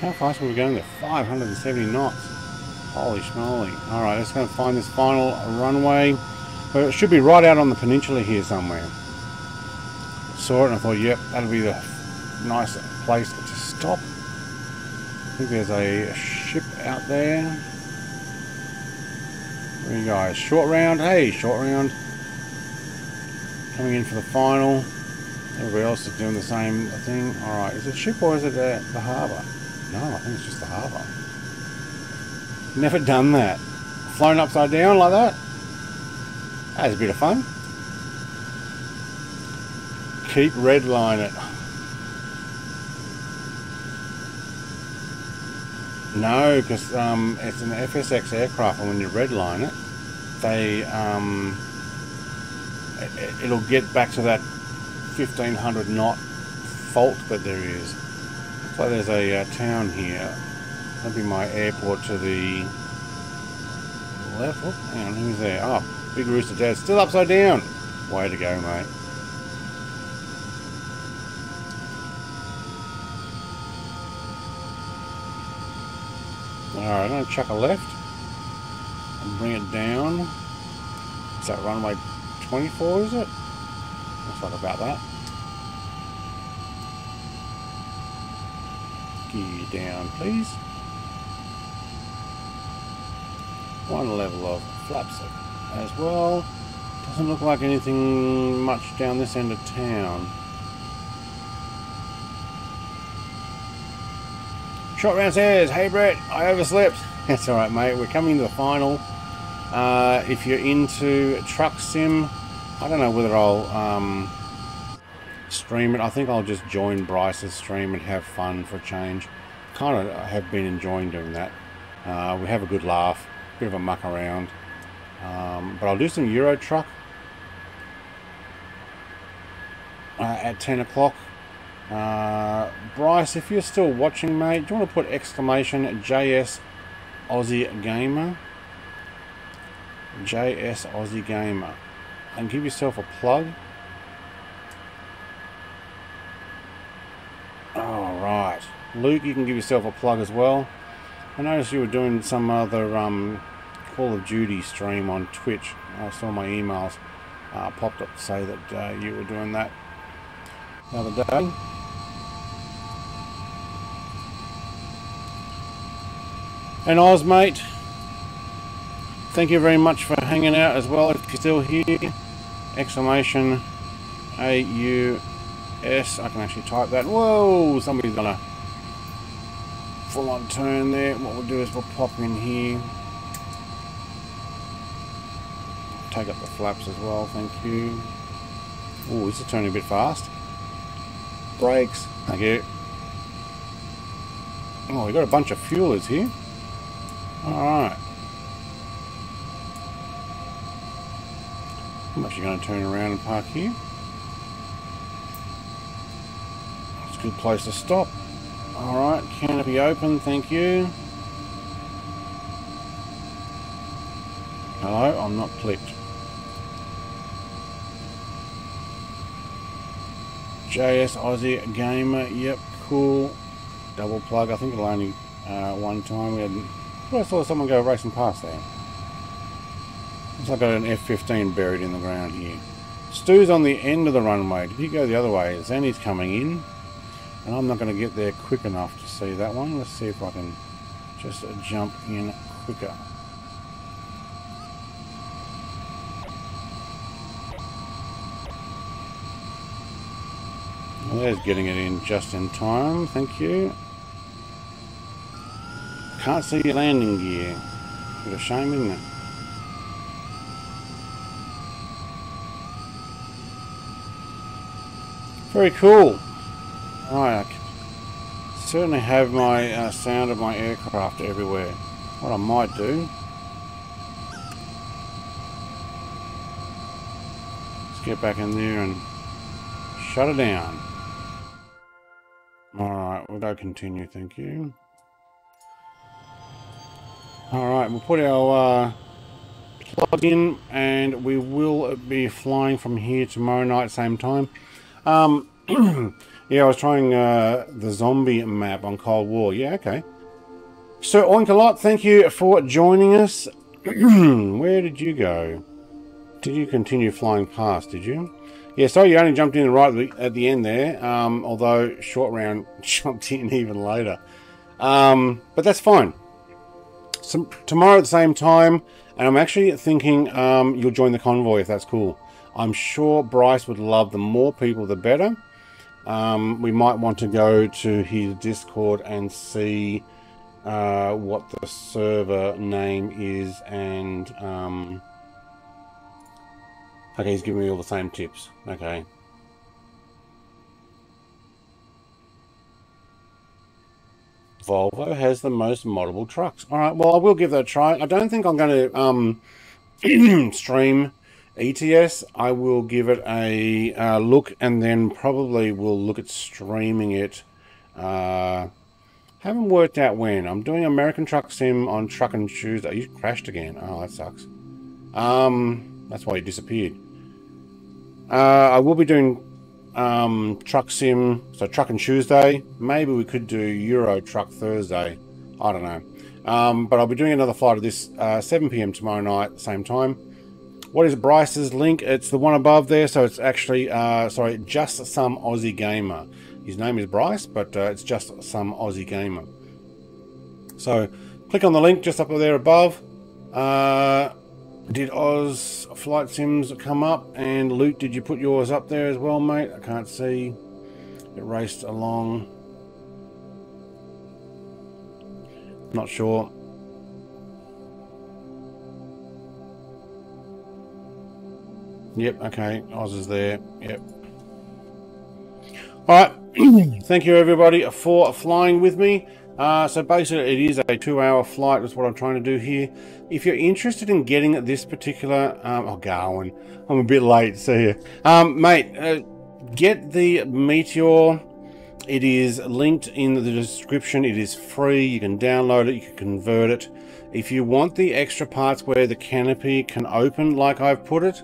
How fast were we going there? 570 knots. Holy schmoly. Alright, let's go and find this final runway. But it should be right out on the peninsula here somewhere. Saw it and I thought, yep, that'll be the nice place to stop. I think there's a ship out there. What are you guys? Short round? Hey, short round. Coming in for the final. Everybody else is doing the same thing. Alright, is it a ship or is it the harbour? No, I think it's just the harbour. Never done that. Flown upside down like that. That was a bit of fun. Keep redline it. No, because it's an FSX aircraft, and when you redline it, they it'll get back to that 1500 knot fault that there is. So there's a town here. That'd be my airport to the left. Oh, hang on, who's there? Oh, Big Rooster Dad. Still upside down. Way to go, mate. Alright, I'm going to chuck a left and bring it down. Is that runway 24, is it? Looks like about that. Gear down, please. One level of flaps as well. Doesn't look like anything much down this end of town. Short round says, hey Brett, I overslept. That's alright mate, we're coming to the final. If you're into Truck Sim, I don't know whether I'll stream it. I think I'll just join Bryce's stream and have fun for a change. Kind of have been enjoying doing that. We have a good laugh. Bit of a muck around, but I'll do some Euro Truck at 10 o'clock. Bryce, if you're still watching, mate, do you want to put exclamation JS Aussie Gamer? JS Aussie Gamer, and give yourself a plug. Alright, Luke, you can give yourself a plug as well. I noticed you were doing some other Call of Duty stream on Twitch. I saw my emails popped up to say that you were doing that the other day. And Oz, mate, Thank you very much for hanging out as well. If you're still here, exclamation AUS. I can actually type that. Whoa, somebody's done a full-on turn there. What we'll do is we'll pop in here. Take up the flaps as well, thank you. Oh, this is turning a bit fast. Brakes, thank you. Oh, we got a bunch of fuelers here. Alright. I'm actually going to turn around and park here. It's a good place to stop. Alright, canopy open, thank you. Hello, I'm not clipped. JS Aussie Gamer, yep, cool. Double plug, I think it'll only one time. We had, I saw someone go racing past there. Looks like I got an F-15 buried in the ground here. Stu's on the end of the runway. Did he go the other way? Zanny's coming in. And I'm not going to get there quick enough to see that one. Let's see if I can just jump in quicker. There's getting it in just in time, thank you. Can't see your landing gear. Bit of shame, isn't it? Very cool. Right, I certainly have my sound of my aircraft everywhere. What I might do. Let's get back in there and shut it down. Alright, we'll go continue, thank you. Alright, we'll put our plug in and we will be flying from here tomorrow night, same time. Yeah, I was trying the zombie map on Cold War. Yeah, okay. So, Oinkalot, thank you for joining us. Where did you go? Did you continue flying past, did you? Yeah, sorry you only jumped in right at the end there, although Short Round jumped in even later. But that's fine. So, tomorrow at the same time, and I'm actually thinking you'll join the convoy if that's cool. I'm sure Bryce would love the more people the better. We might want to go to his Discord and see what the server name is and... okay, he's giving me all the same tips. Okay. Volvo has the most moddable trucks. Alright, well, I will give that a try. I don't think I'm going to stream ETS. I will give it a look and then probably will look at streaming it. Haven't worked out when. I'm doing American Truck Sim on Truck and Tuesday. You crashed again. Oh, that sucks. That's why you disappeared. I will be doing Truck Sim, so Truck and Tuesday. Maybe we could do Euro Truck Thursday. I don't know. But I'll be doing another flight of this 7 p.m. tomorrow night, same time. What is Bryce's link? It's the one above there, so it's actually, sorry, Just Some Aussie Gamer. His name is Bryce, but it's Just Some Aussie Gamer. So click on the link just up there above. Did Oz Flight Sims come up? And Luke, did you put yours up there as well, mate? I can't see. It raced along. Not sure. Yep, okay. Oz is there. Yep. Alright. Thank you, everybody, for flying with me. So basically it is a 2-hour flight is what I'm trying to do here. If you're interested in getting this particular, oh Garwin, I'm a bit late, see ya. Mate, get the Meteor, it is linked in the description, it is free, you can download it, you can convert it. If you want the extra parts where the canopy can open like I've put it,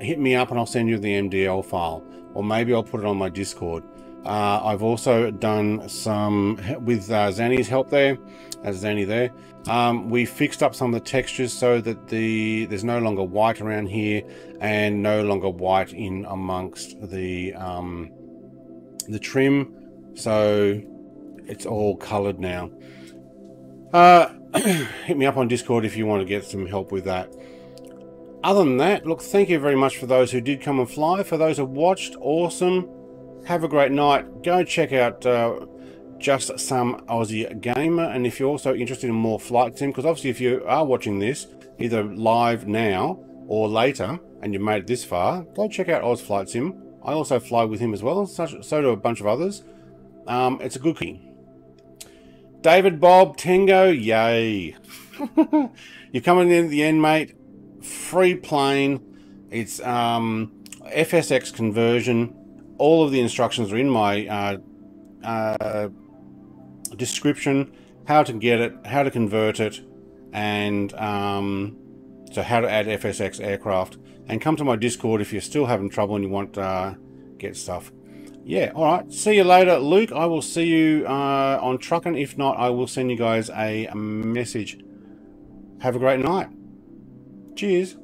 hit me up and I'll send you the MDL file, or maybe I'll put it on my Discord. I've also done some, with Zanny's help there, as Zanny there, we fixed up some of the textures so that there's no longer white around here and no longer white in amongst the trim, so it's all coloured now. Hit me up on Discord if you want to get some help with that. Other than that, look, thank you very much for those who did come and fly. For those who watched, awesome. Have a great night. Go check out Just Some Aussie Gamer. And if you're also interested in more flight sim, because obviously if you are watching this, either live now or later, and you've made it this far, go check out Oz Flight Sim. I also fly with him as well, so do a bunch of others. It's a good thing. David, Bob, Tango, yay. You're coming in at the end, mate. Free plane. It's FSX conversion. All of the instructions are in my description. How to get it, how to convert it, and so how to add FSX aircraft. And come to my Discord if you're still having trouble and you want to get stuff. Yeah, alright. See you later, Luke. I will see you on Truckin'. If not, I will send you guys a message. Have a great night. Cheers.